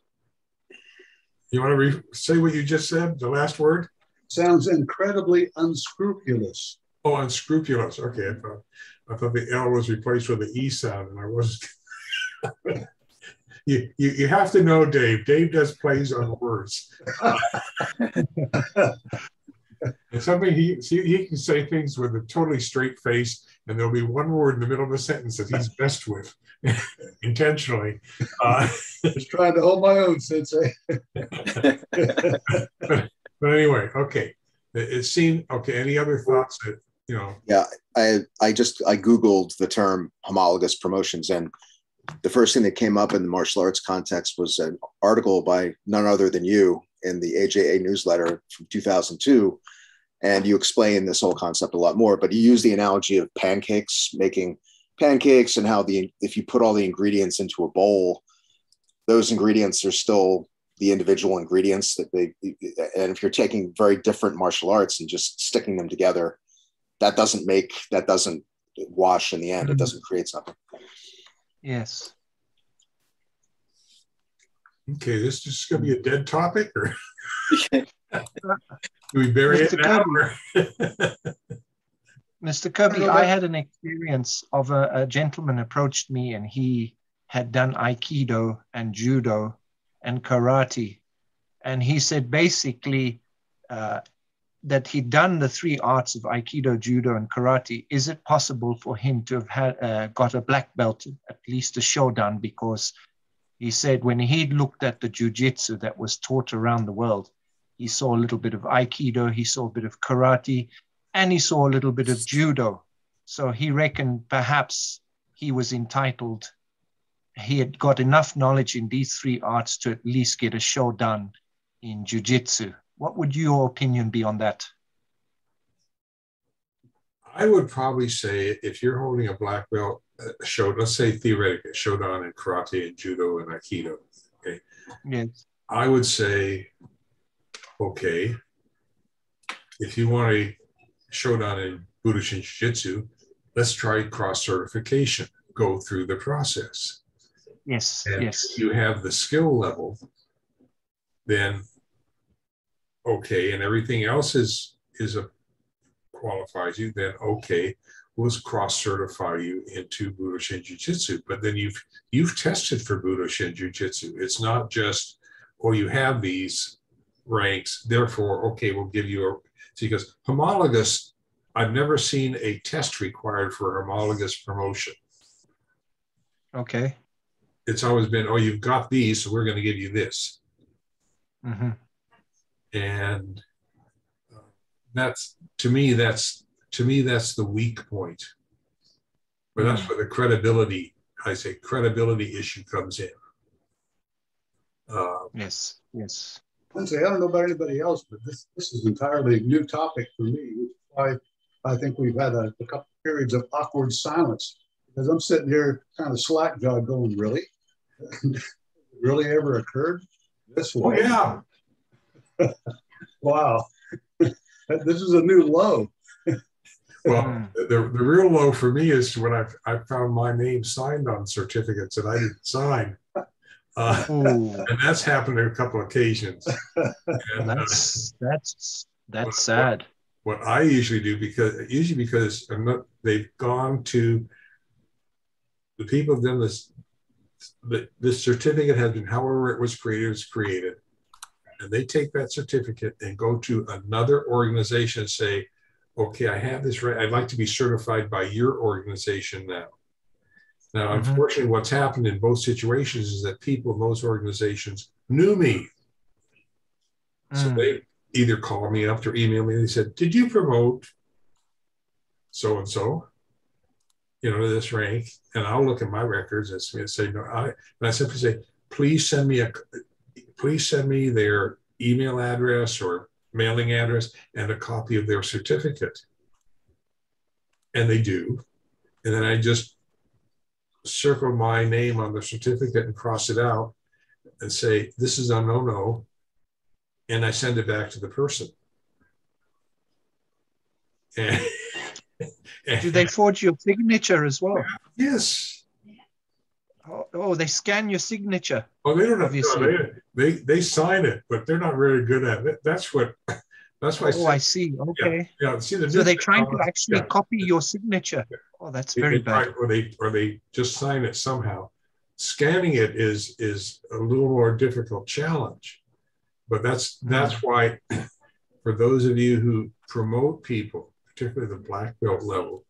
You want to re say what you just said, the last word? Sounds incredibly unscrupulous. Oh, unscrupulous. Okay, I thought, I thought the L was replaced with the E sound, and I wasn't. You, you, you have to know Dave. Dave does plays on words. Something he, he can say things with a totally straight face, and there'll be one word in the middle of a sentence that he's best with, intentionally. Uh, Just trying to hold my own, sensei. but, but anyway, okay. It, it seemed okay. Any other thoughts that you know? Yeah, I I just I googled the term homologous promotions, and the first thing that came up in the martial arts context was an article by none other than you in the A J A newsletter from two thousand two. And you explain this whole concept a lot more, but you use the analogy of pancakes, making pancakes, and how the if you put all the ingredients into a bowl, those ingredients are still the individual ingredients that they, and if you're taking very different martial arts and just sticking them together, that doesn't make, that doesn't wash in the end. Mm-hmm. It doesn't create something. Yes. Okay, this is going to be a dead topic, or do we bury Mister it now? Kirby. Mister Kirby, I, I had an experience of a, a gentleman approached me, and he had done Aikido and Judo and Karate, and he said basically uh, that he'd done the three arts of Aikido, Judo, and Karate. Is it possible for him to have had, uh, got a black belt, at least a Shodan, because he said when he looked at the jujitsu that was taught around the world, he saw a little bit of Aikido, he saw a bit of Karate, and he saw a little bit of Judo. So he reckoned perhaps he was entitled, he had got enough knowledge in these three arts to at least get a Shodan in jujitsu. What would your opinion be on that? I would probably say if you're holding a black belt, uh, show, let's say theoretically, Shodan and Karate and Judo and Aikido, okay? Yes. I would say, okay, if you want a Shodan in Budoshin Jiu-Jitsu, let's try cross-certification, go through the process. Yes, and yes. If you have the skill level, then okay, and everything else is is a qualifies you, then okay, was cross-certify you into Budoshin Jiu-Jitsu, but then you've you've tested for Budoshin Jiu-Jitsu. It's not just, oh, you have these ranks, therefore, okay, we'll give you a, so he goes, homologous, I've never seen a test required for homologous promotion. Okay. It's always been, oh, you've got these, so we're going to give you this. Mm-hmm. And that's, to me, that's, to me, that's the weak point. But that's where the credibility, I say credibility issue comes in. Um, yes, yes. Lindsay, I don't know about anybody else, but this, this is entirely a new topic for me, which is why I think we've had a, a couple periods of awkward silence. Because I'm sitting here kind of slack-jawed going, really? Really ever occurred? This way? Oh, yeah. Wow. This is a new low. Well, the, the real low for me is when I, I found my name signed on certificates that I didn't sign. Uh, and that's happened on a couple of occasions. And, that's, uh, that's, that's what, sad. What, what I usually do, because usually because I'm not, they've gone to the people have done this, the, this certificate has been, however it was created, was created. And they take that certificate and go to another organization and say, okay, I have this right. I'd like to be certified by your organization now. Now, mm-hmm. Unfortunately, what's happened in both situations is that people in those organizations knew me. Mm. So they either called me up or emailed me and they said, did you promote so-and-so, you know, to this rank? And I'll look at my records and say, no, I, and I simply say, please send me a, please send me their email address or mailing address and a copy of their certificate. And they do. And then I just circle my name on the certificate and cross it out and say, this is a no-no. And I send it back to the person. And, and do they forge your signature as well? Yes. Oh, oh, they scan your signature. Oh, they don't have to. No, they, they they sign it, but they're not really good at it. That's what. That's why. Oh, I see. Okay. Yeah. Yeah. See, the so they're trying to actually yeah. copy your signature. Yeah. Oh, that's they, very they bad. Try, or they or they just sign it somehow. Scanning it is is a little more difficult challenge, but that's that's mm. why for those of you who promote people, particularly the black belt level,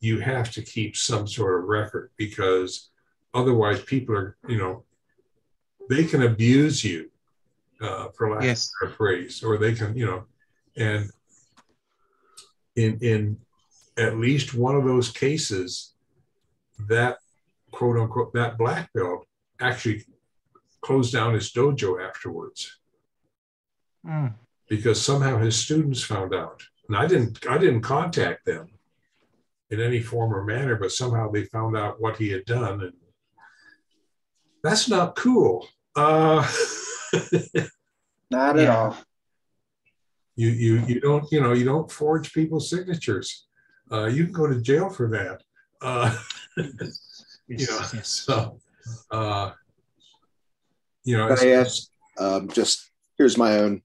you have to keep some sort of record because. Otherwise, people are, you know, they can abuse you, uh, for lack yes. of a phrase, or they can, you know, and in in at least one of those cases, that quote unquote that black belt actually closed down his dojo afterwards mm. because somehow his students found out, and I didn't I didn't contact them in any form or manner, but somehow they found out what he had done and. That's not cool. Uh, not at yeah. all. You you you don't you know you don't forge people's signatures. Uh, you can go to jail for that. Uh, you know. So, uh, you know. Can I ask? Um, just here's my own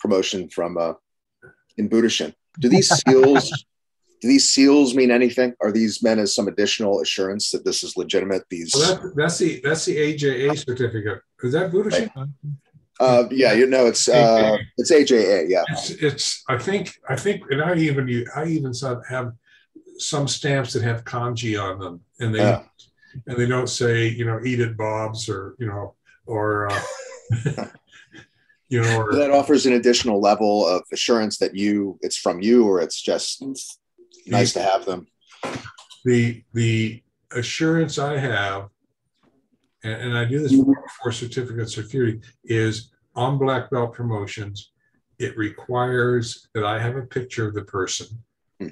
promotion from uh, in Budoshin. Do these seals? Do these seals mean anything? Are these meant as some additional assurance that this is legitimate? These well, that, that's the that's the A J A certificate. Is that Budoshin? Right. Uh, yeah, you know it's uh, it's A J A. Yeah, it's, it's I think I think, and I even I even have some stamps that have kanji on them, and they uh. and they don't say you know eat it Bob's or you know or. Uh, You know, or, so that offers an additional level of assurance that you it's from you or it's just it's nice the, to have them. The the assurance I have, and, and I do this for certificates of security, is on black belt promotions, it requires that I have a picture of the person, hmm.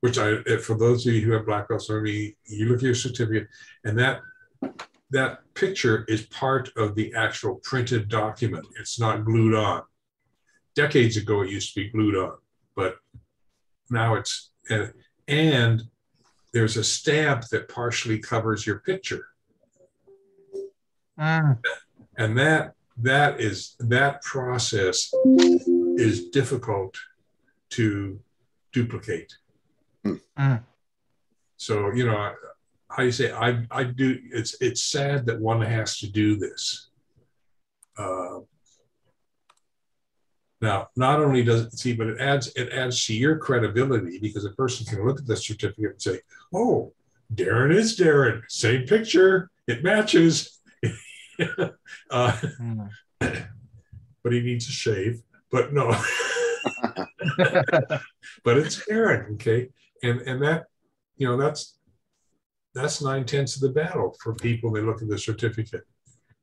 which I for those of you who have black belts, you look at your certificate, and that that picture is part of the actual printed document. It's not glued on. Decades ago, it used to be glued on, but now it's, and, and there's a stamp that partially covers your picture. Mm. And that, that is, that process is difficult to duplicate. Mm. Mm. So, you know, how you say, I, I do, it's, it's sad that one has to do this. Uh, now, not only does it see, but it adds, it adds to your credibility, because a person can look at the certificate and say, oh, Darren is Darren, same picture, it matches. uh, but he needs a shave, but no. But it's Darren, okay? And, and that, you know, that's, that's nine-tenths of the battle for people. They look at the certificate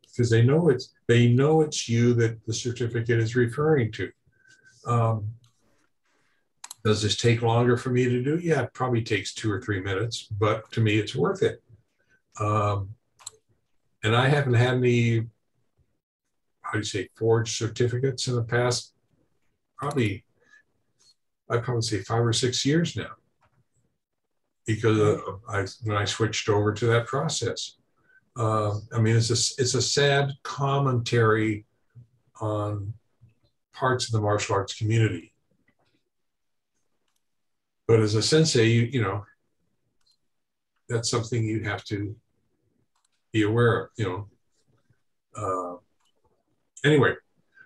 because they know it's, they know it's you that the certificate is referring to. Um, does this take longer for me to do? Yeah, it probably takes two or three minutes, but to me, it's worth it. Um, and I haven't had any, how do you say, forged certificates in the past, probably, I'd probably say five or six years now. Because uh, I, when I switched over to that process, uh, I mean, it's a, it's a sad commentary on parts of the martial arts community. But as a sensei, you, you know, that's something you have to be aware of, you know. Uh, anyway,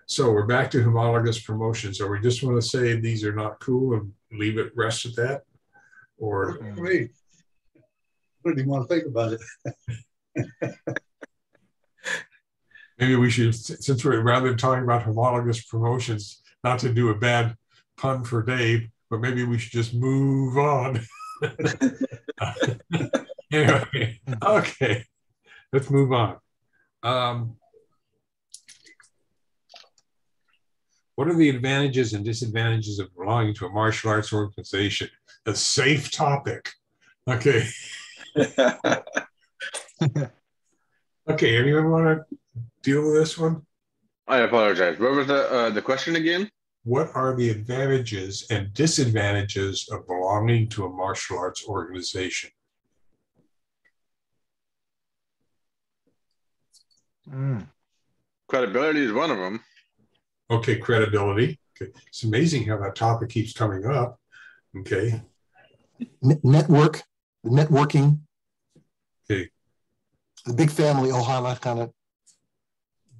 so we're back to homologous promotions. So we just want to say these are not cool and leave it, rest at that. Or I mean, I don't even want to think about it. Maybe we should, since we're rather than talking about homologous promotions, not to do a bad pun for Dave, but maybe we should just move on. Anyway, okay, let's move on. Um, what are the advantages and disadvantages of belonging to a martial arts organization? A safe topic. Okay. Okay, anyone want to deal with this one? I apologize. What was the, uh, the question again? What are the advantages and disadvantages of belonging to a martial arts organization? Mm. Credibility is one of them. Okay, credibility. Okay. It's amazing how that topic keeps coming up. Okay. Network, networking. Okay. The big family, Ohana kind of.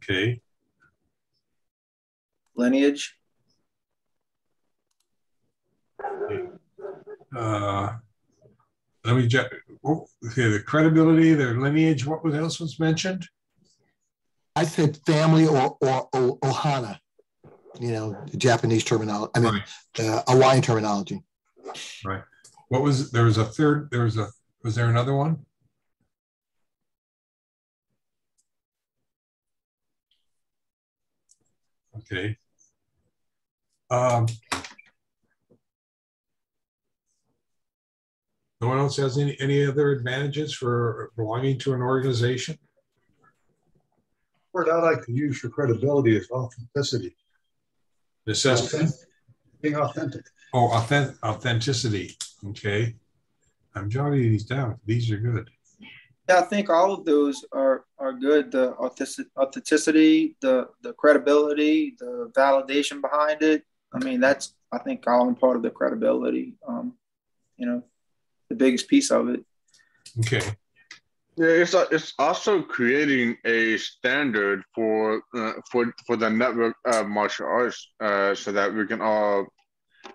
Okay. Lineage. Okay. Uh, let me just, oh, okay, the credibility, their lineage, what else was mentioned? I said family or, or, or Ohana, you know, the Japanese terminology, I mean, right. uh, Hawaiian terminology. Right. What was, there was a third, there was a, was there another one? Okay. Um, no one else has any, any other advantages for belonging to an organization? The word I like to use for credibility is authenticity. Necessity. Being authentic. Oh, authentic, authenticity. Okay. I'm jotting these down. These are good. Yeah, I think all of those are, are good. The authentic, authenticity, the, the credibility, the validation behind it. I mean, that's, I think, all in part of the credibility, um, you know, the biggest piece of it. Okay. Yeah, it's, it's also creating a standard for, uh, for, for the network of martial arts, uh, so that we can all,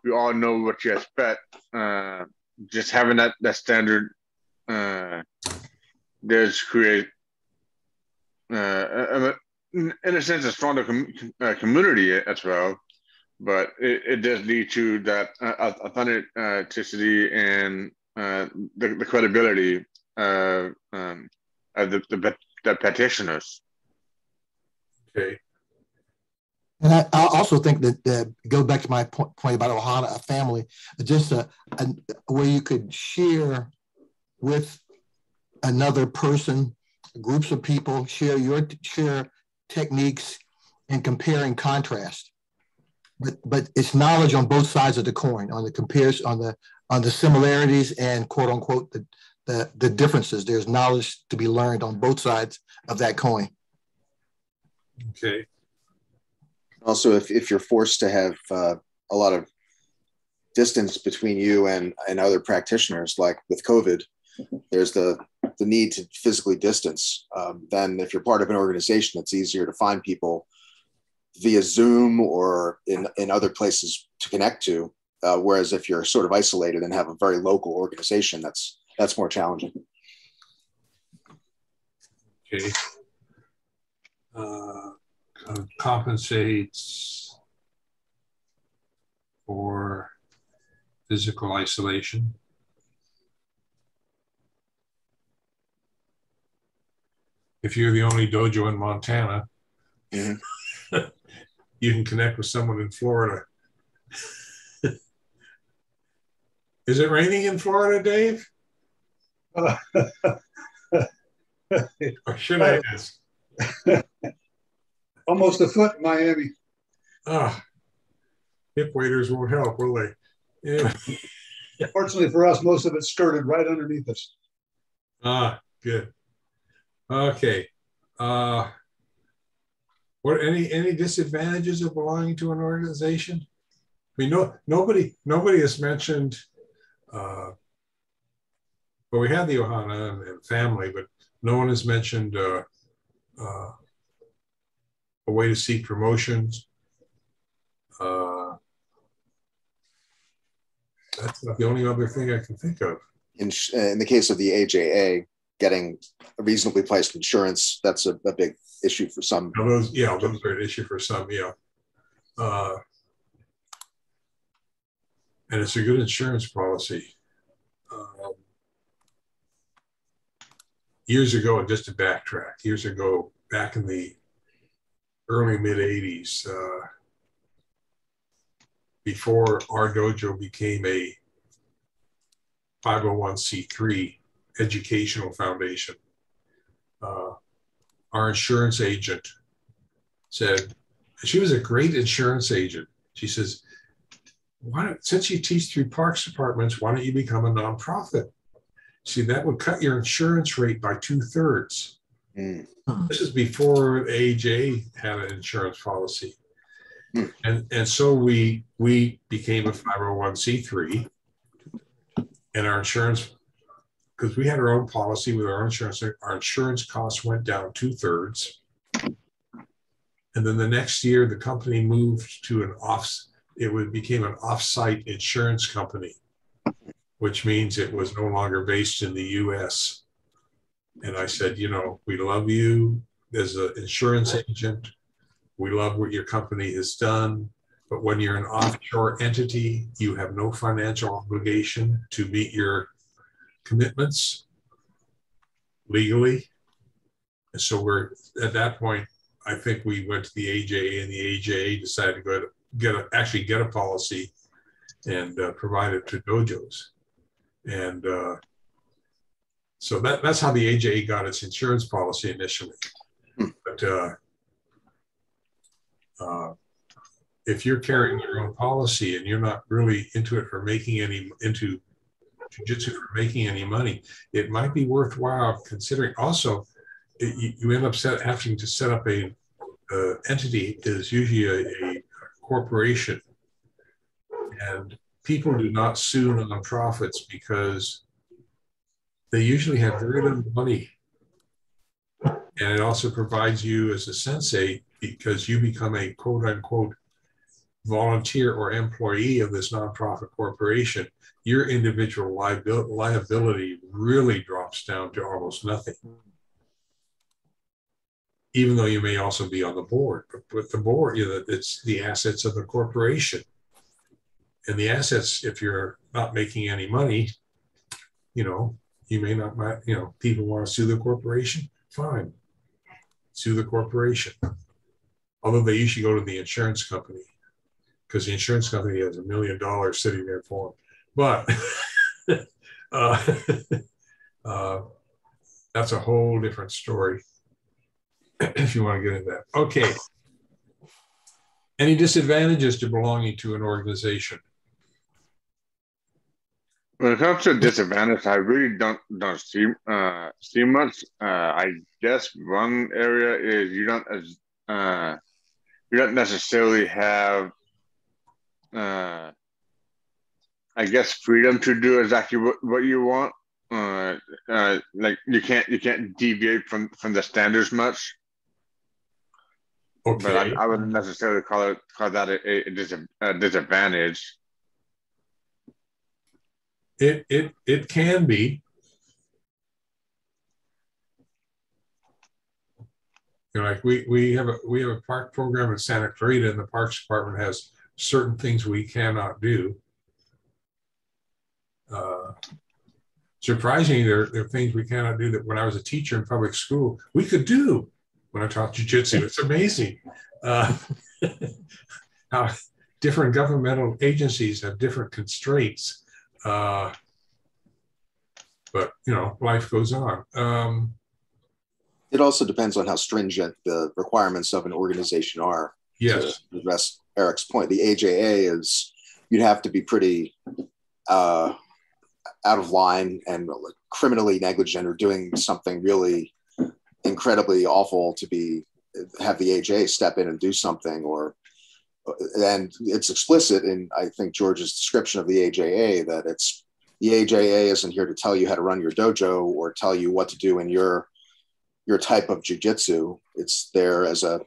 we all know what you expect. Uh, just having that, that standard uh, does create, uh, in a sense, a stronger com uh, community as well. But it, it does lead to that uh, authenticity and uh, the, the credibility of uh, um, uh, the, the, the practitioners. Okay. And I, I also think that, that go back to my point, point about Ohana, a family, just a, a, a way you could share with another person, groups of people, share your share techniques, and compare and contrast. But but it's knowledge on both sides of the coin, on the compares, on the on the similarities and quote unquote the the, the differences. There's knowledge to be learned on both sides of that coin. Okay. Also, if, if you're forced to have uh, a lot of distance between you and, and other practitioners, like with COVID, there's the the need to physically distance, um, then if you're part of an organization, it's easier to find people via Zoom or in, in other places to connect to. Uh, whereas if you're sort of isolated and have a very local organization, that's that's more challenging. Okay. Uh, compensates for physical isolation. If you're the only dojo in Montana, mm-hmm. you can connect with someone in Florida. Is it raining in Florida, Dave? Uh, or should I ask? Almost a foot in Miami. Ah, hip waders won't help, will they? Yeah. Fortunately for us, most of it skirted right underneath us. Ah, good. Okay. Uh, what any any disadvantages of belonging to an organization? I mean, no, nobody, nobody has mentioned. Uh, well, we had the Ohana and family, but no one has mentioned uh, uh, a way to seek promotions. Uh, that's not the only other thing I can think of. In, in the case of the A J A, getting reasonably priced insurance, that's a, a big issue for some. Now those, yeah, those are an issue for some, yeah. Uh, And it's a good insurance policy. Um, years ago, just to backtrack, years ago, back in the early mid eighties, uh, before our dojo became a five oh one c three educational foundation, uh, our insurance agent said, she was a great insurance agent. She says, Why don't, since you teach through parks departments, why don't you become a nonprofit? See, that would cut your insurance rate by two thirds. Mm. This is before A J A had an insurance policy. Mm. And, and so we, we became a five oh one c three, and our insurance, because we had our own policy with our insurance, our insurance costs went down two thirds. And then the next year, the company moved to an offset. It became an off-site insurance company, which means it was no longer based in the U S. And I said, you know, we love you as an insurance agent. We love what your company has done. But when you're an offshore entity, you have no financial obligation to meet your commitments legally. And so we're at that point, I think we went to the A J A, and the A J A decided to go to get a, actually get a policy and uh, provide it to dojos. And uh, so that, that's how the A J A got its insurance policy initially. Hmm. But uh, uh, if you're carrying your own policy and you're not really into it for making any, into jiu-jitsu for making any money, it might be worthwhile considering. Also, it, you, you end up set, having to set up a uh, entity is usually a, a corporation, and people do not sue nonprofits because they usually have very little money, and it also provides you as a sensei because you become a quote-unquote volunteer or employee of this nonprofit corporation. Your individual liabil- liability really drops down to almost nothing, even though you may also be on the board. But with the board, you know, it's the assets of the corporation. And the assets, if you're not making any money, you know, you may not, you know, people want to sue the corporation, fine. Sue the corporation. Although they usually go to the insurance company, because the insurance company has a million dollars sitting there for them. But uh, uh, that's a whole different story, if you want to get into that. Okay. Any disadvantages to belonging to an organization? When it comes to disadvantage, I really don't don't see uh, see much. Uh, I guess one area is you don't uh, you don't necessarily have uh, I guess freedom to do exactly what, what you want. uh, uh, like you can't you can't deviate from from the standards much. Okay. But I, I wouldn't necessarily call it call that a, a, dis, a disadvantage. It it it can be. You know, like we we have a we have a park program in Santa Clarita, and the Parks Department has certain things we cannot do. Uh, surprisingly, there, there are things we cannot do that when I was a teacher in public school, we could do. When I taught jiu-jitsu, it's amazing uh, how different governmental agencies have different constraints. Uh, but, you know, life goes on. Um, it also depends on how stringent the requirements of an organization are. Yes. To address Eric's point, the A J A is, you'd have to be pretty uh, out of line and criminally negligent or doing something really incredibly awful to be have the A J A step in and do something. Or and it's explicit in, I think, George's description of the A J A that it's the A J A isn't here to tell you how to run your dojo or tell you what to do in your your type of jiu-jitsu. It's there as a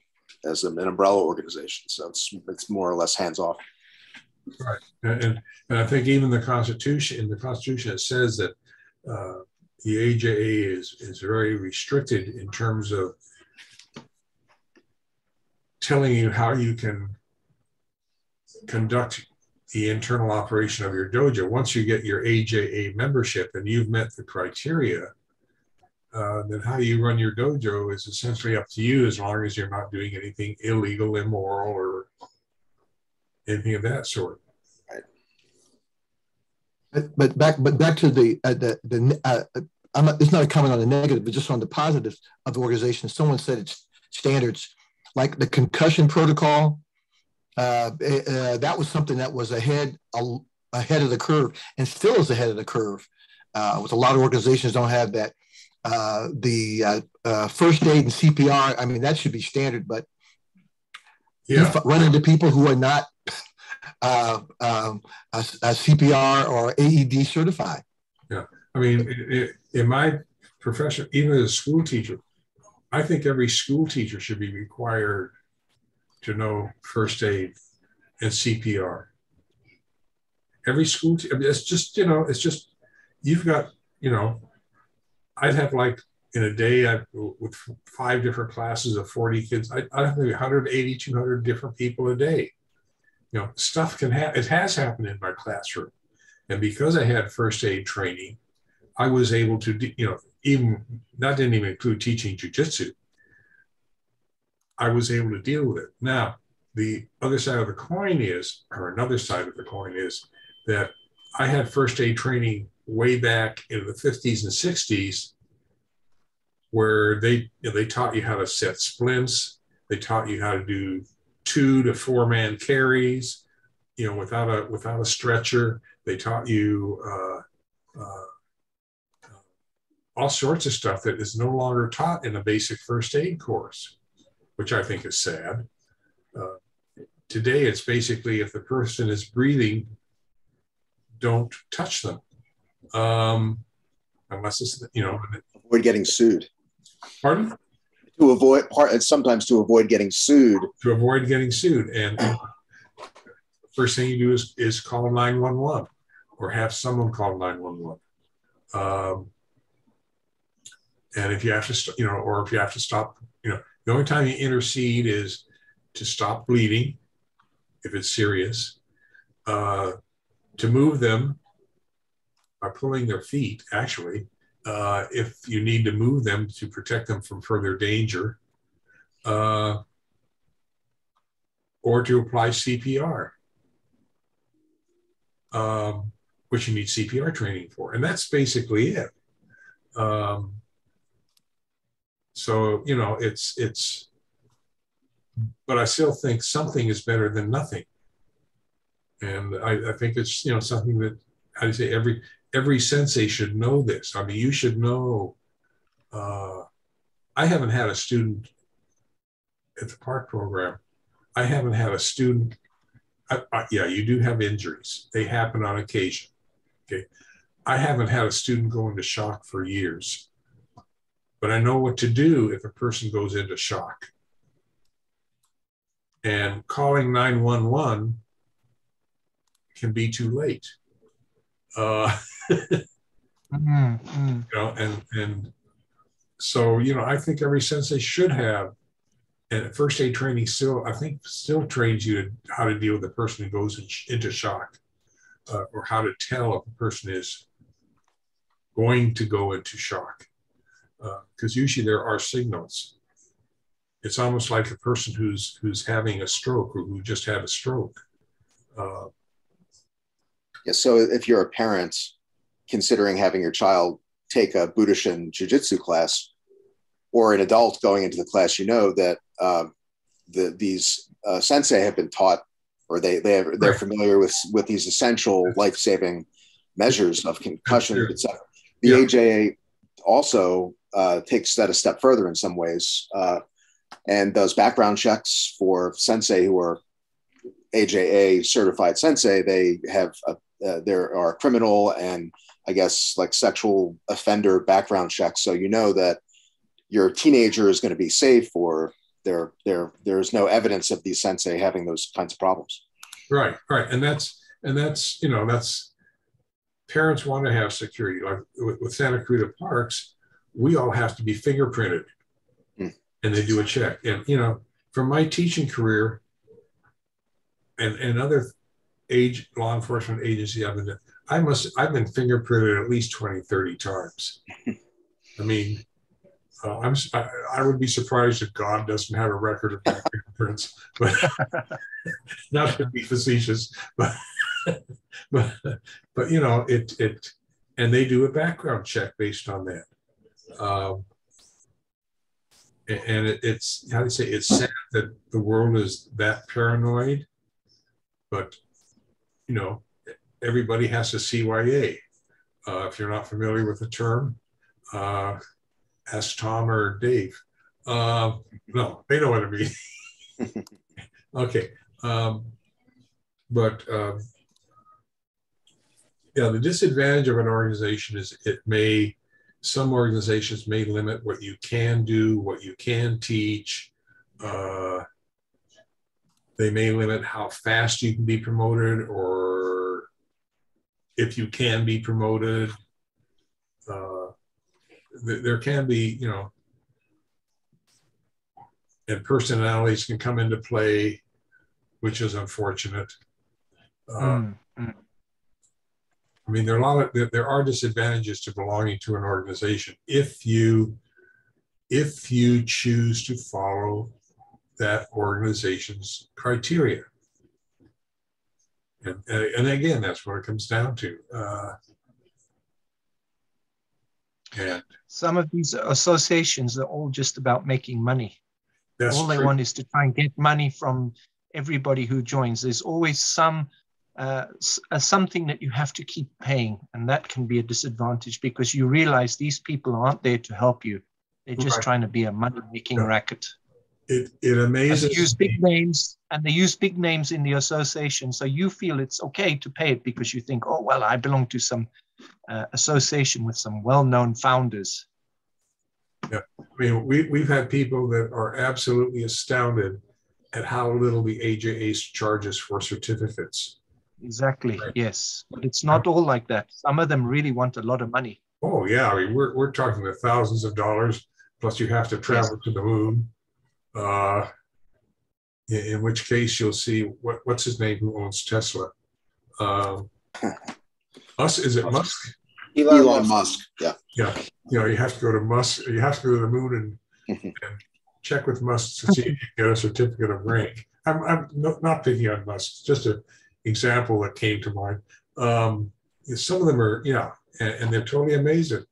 as an umbrella organization, so it's it's more or less hands off. Right, and and I think even the Constitution in the Constitution it says that. Uh, The A J A is, is very restricted in terms of telling you how you can conduct the internal operation of your dojo. Once you get your A J A membership and you've met the criteria, uh, then how you run your dojo is essentially up to you as long as you're not doing anything illegal, immoral, or anything of that sort. But, but back, but back to the uh, the the. Uh, I'm not, it's not a comment on the negative, but just on the positives of the organization. Someone said it's standards, like the concussion protocol. Uh, uh, that was something that was ahead uh, ahead of the curve, and still is ahead of the curve. Uh, with a lot of organizations don't have that. Uh, the uh, uh, first aid and C P R. I mean, that should be standard, but yeah. You run into people who are not. Uh, um, a, a C P R or A E D certified. Yeah, I mean, it, it, in my profession, even as a school teacher, I think every school teacher should be required to know first aid and C P R. Every school, I mean, it's just, you know, it's just, you've got, you know, I'd have like in a day I'd, with five different classes of forty kids, I'd, I'd have maybe one eighty, two hundred different people a day. You know, stuff can happen. It has happened in my classroom. And because I had first aid training, I was able to, you know, even, that didn't even include teaching jiu-jitsu. I was able to deal with it. Now, the other side of the coin is, or another side of the coin is, that I had first aid training way back in the fifties and sixties, where they, you know, they taught you how to set splints. They taught you how to do two to four man carries, you know, without a without a stretcher. They taught you uh, uh, all sorts of stuff that is no longer taught in a basic first aid course, which I think is sad. Uh, today, it's basically if the person is breathing, don't touch them, um, unless it's, you know, avoid getting sued. Pardon? To avoid part, sometimes to avoid getting sued. To avoid getting sued, and first thing you do is is call nine one one, or have someone call nine one one. And if you have to, you know, or if you have to stop, you know, the only time you intercede is to stop bleeding, if it's serious, uh, to move them by pulling their feet, actually. Uh, if you need to move them to protect them from further danger, uh, or to apply C P R, um, which you need C P R training for. And that's basically it. Um, so, you know, it's, it's, but I still think something is better than nothing. And I, I think it's, you know, something that, how do you say, every, Every sensei should know this. I mean, you should know. Uh, I haven't had a student at the park program. I haven't had a student. I, I, yeah, you do have injuries. They happen on occasion. Okay, I haven't had a student go into shock for years, but I know what to do if a person goes into shock. And calling nine one one can be too late. Uh, mm-hmm. You know, and, and so, you know, I think every sensei should have, and first aid training still, I think, still trains you to how to deal with a person who goes in, into shock, uh, or how to tell if a person is going to go into shock. Because uh, usually there are signals. It's almost like a person who's who's having a stroke or who just had a stroke. Uh, yeah, so if you're a parent considering having your child take a Budoshin jiu-jitsu class, or an adult going into the class, you know that uh, the, these uh, sensei have been taught, or they, they have, they're right. familiar with, with these essential life-saving measures of concussion, et cetera. The yeah. A J A also uh, takes that a step further in some ways, uh, and does background checks for sensei who are A J A certified sensei. They have, a, uh, there are criminal and I guess like sexual offender background checks. So you know that your teenager is going to be safe, or there, there, there's no evidence of these sensei having those kinds of problems. Right, right. And that's, and that's, you know, that's, parents want to have security. Like with, with Santa Cruz Parks, we all have to be fingerprinted. And they do a check. And, you know, from my teaching career and, and other age law enforcement agency, I've been, I must, I've been fingerprinted at least twenty, thirty times. I mean, uh, I'm, I, I would be surprised if God doesn't have a record of my fingerprints, but not to be facetious, but, but, but, you know, it, it, and they do a background check based on that. Um, And it's, how do you say, it's sad that the world is that paranoid, but, you know, everybody has a C Y A. Uh, if you're not familiar with the term, uh, ask Tom or Dave. Uh, no, they know what I mean. Okay. Um, but, um, yeah, the disadvantage of an organization is it may... Some organizations may limit what you can do, what you can teach. Uh, they may limit how fast you can be promoted or if you can be promoted. Uh, th there can be, you know, and personalities can come into play, which is unfortunate. Uh, mm. I mean, there are a lot of there are disadvantages to belonging to an organization if you if you choose to follow that organization's criteria, and and again, that's what it comes down to. Uh, and some of these associations are all just about making money. That's all they true. want is to try and get money from everybody who joins. There's always some. Uh, something that you have to keep paying, and that can be a disadvantage because you realize these people aren't there to help you; they're just right. trying to be a money-making yeah. racket. It it amazes. And they use big names, and they use big names in the association, so you feel it's okay to pay it because you think, "Oh well, I belong to some uh, association with some well-known founders." Yeah, I mean, we we've had people that are absolutely astounded at how little the A J A charges for certificates. Exactly. Right. Yes, but it's not all like that. Some of them really want a lot of money. Oh yeah, I mean, we're we're talking the thousands of dollars. Plus, you have to travel yes. to the moon. Uh, in, in which case, you'll see what what's his name who owns Tesla. Um, us is it Musk? Elon, Elon Musk. Yeah. Yeah. You know, you have to go to Musk. You have to go to the moon and, and check with Musk to see if you get a certificate of rank. I'm I'm not picking on Musk. Just a example that came to mind. Um, some of them are, you know, and, and they're totally amazed at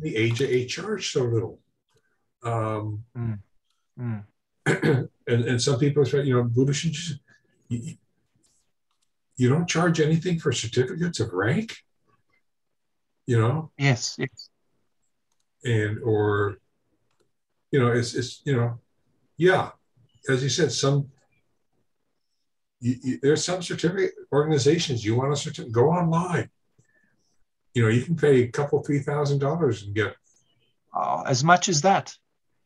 the A J A charge so little. Um, mm. Mm. and, and some people say, you know, Budoshin, you, you don't charge anything for certificates of rank, you know? Yes, yes. And, or, you know, it's, it's, you know, yeah, as you said, some, You, you, there's some certificate organizations you want to certificate, go online. you know, you can pay a couple, three thousand dollars and get oh, as much as that.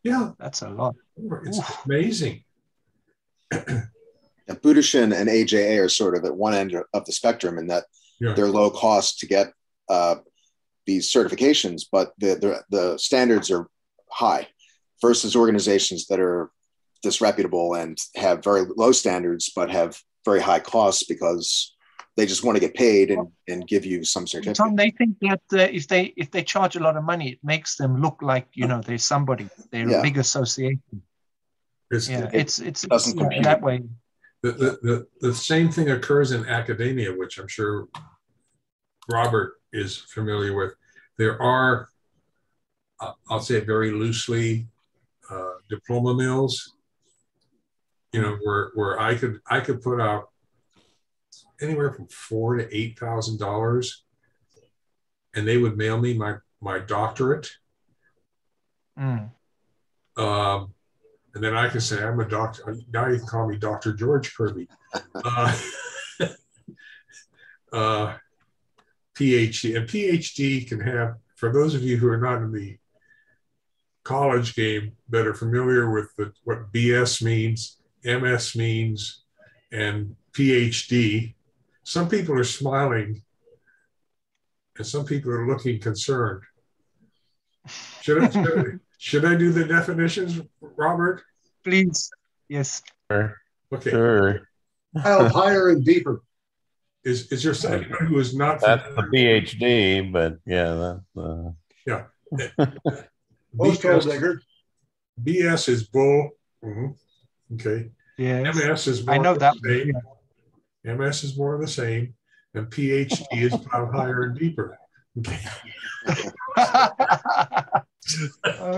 Yeah, that's a lot. It's Ooh. amazing. Budoshin and A J A are sort of at one end of the spectrum in that yeah. they're low cost to get uh, these certifications, but the, the the standards are high versus organizations that are disreputable and have very low standards, but have very high costs because they just want to get paid and, and give you some certificate. Tom, they think that uh, if they if they charge a lot of money, it makes them look like, you know, they're somebody. They're yeah. a big association. It's, yeah, it, it's it's doesn't yeah, compete that way. The, the, the, the same thing occurs in academia, which I'm sure Robert is familiar with. There are, uh, I'll say very loosely, uh, diploma mills, you know, where, where I could I could put out anywhere from four to eight thousand dollars, and they would mail me my, my doctorate. Mm. Um, And then I can say, I'm a doctor. Now you can call me Doctor George Kirby. Uh, uh, PhD. And PhD can have, for those of you who are not in the college game, that are familiar with the, what B S means, M S means, and PhD, some people are smiling and some people are looking concerned. Should I, should I, Should I do the definitions, Robert? Please. Yes. Sure. Okay. Sure. Higher and deeper. Is is there somebody who is not? That's the PhD, but yeah, that's. Uh... Yeah. B S, B S is bull. Mm-hmm. Okay. Yeah. M S is. More I know that. Same. Yeah. M S is more of the same, and PhD is about higher and deeper. Okay.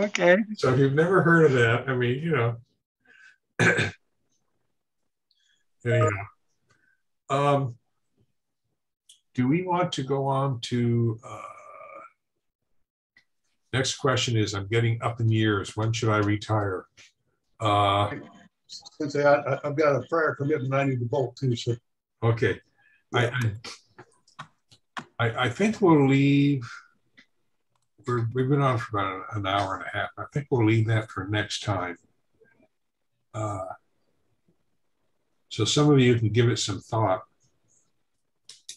Okay. So if you've never heard of that, I mean, you know. Anyhow. Um, do we want to go on to, uh, next question is, I'm getting up in years. When should I retire? Uh, Since I, I, I've got a prayer commitment I need to bolt to, so. Okay. I, I, I think we'll leave... We're, we've been on for about an hour and a half. I think we'll leave that for next time. Uh, so some of you can give it some thought.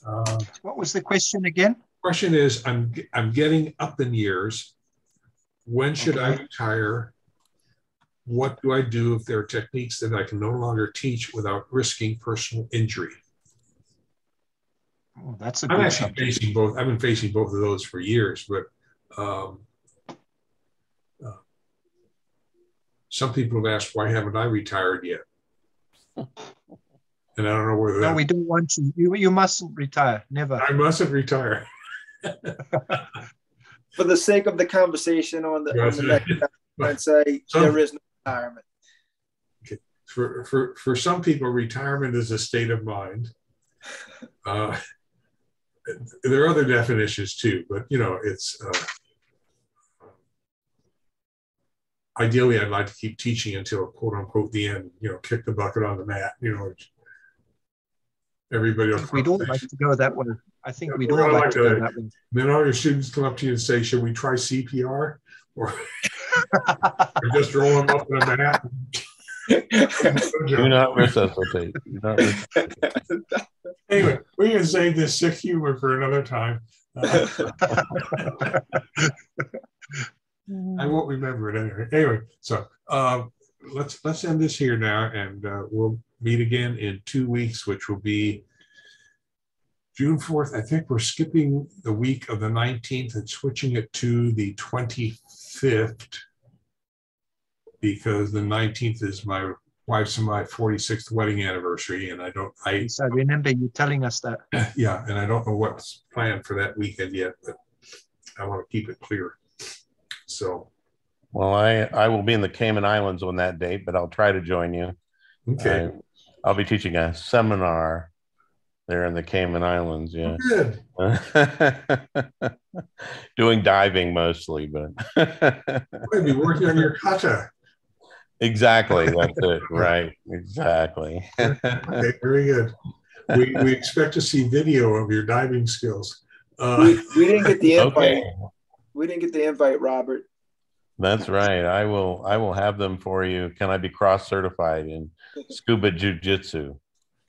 Uh, what was the question again? Question is, I'm, I'm getting up in years. When should okay. I retire? What do I do if there are techniques that I can no longer teach without risking personal injury? Oh, that's a I'm good actually subject. facing both. I've been facing both of those for years, but Um, uh, some people have asked, why haven't I retired yet? And I don't know whether. No, that... we don't want you. you. You mustn't retire. Never. I mustn't retire. For the sake of the conversation on the, yes, on the next time, I'd say some, there is no retirement. Okay. For, for, for some people, retirement is a state of mind. Uh, there are other definitions too, but, you know, it's... Uh, Ideally, I'd like to keep teaching until, quote unquote, the end, you know, kick the bucket on the mat, you know, everybody else. We'd all like to go that way. I think yeah, we'd all like, like to go that way. Then all your students come up to you and say, should we try C P R? Or, or just roll them up on the mat? Do not resuscitate. Do not resuscitate. Anyway, we can save this sick humor for another time. Uh, I won't remember it anyway. Anyway, so uh, let's let's end this here now, and uh, we'll meet again in two weeks, which will be June fourth. I think we're skipping the week of the nineteenth and switching it to the twenty-fifth, because the nineteenth is my wife's and my forty-sixth wedding anniversary, and I don't. I, I remember you telling us that. Yeah, and I don't know what's planned for that weekend yet, but I want to keep it clear. So, well, I, I will be in the Cayman Islands on that date, but I'll try to join you. Okay. I, I'll be teaching a seminar there in the Cayman Islands. Yeah. Good. Doing diving mostly, but. You'll be working on your kata. Exactly. That's it. Right. Exactly. Okay. Very good. We, we expect to see video of your diving skills. Uh, we, we didn't get the invite. Okay. We didn't get the invite, Robert. That's right. I will. I will have them for you. Can I be cross-certified in scuba jujitsu?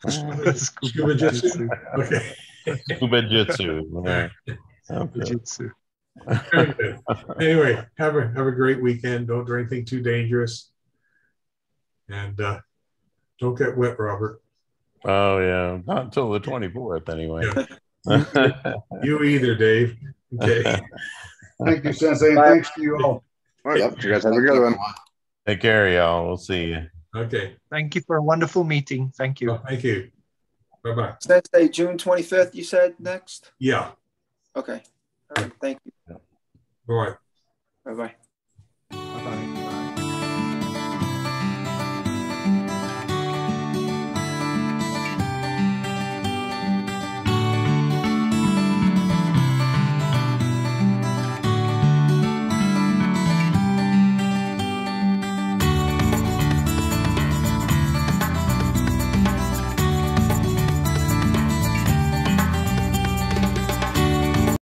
Scuba jitsu. Okay. Scuba jitsu. Okay. Scuba jitsu. Very good. Anyway, have a have a great weekend. Don't do anything too dangerous, and uh, don't get wet, Robert. Oh yeah, not until the twenty-fourth, anyway. Yeah. You either, Dave. Okay. Thank you, Sensei. Bye. Thanks to you all. All right. Yep. You guys have a good one. Take care, y'all. We'll see you. Okay. Thank you for a wonderful meeting. Thank you. Oh, thank you. Bye-bye. Sensei, June twenty-fifth, you said next? Yeah. Okay. All right. Thank you. Bye-bye. Bye-bye.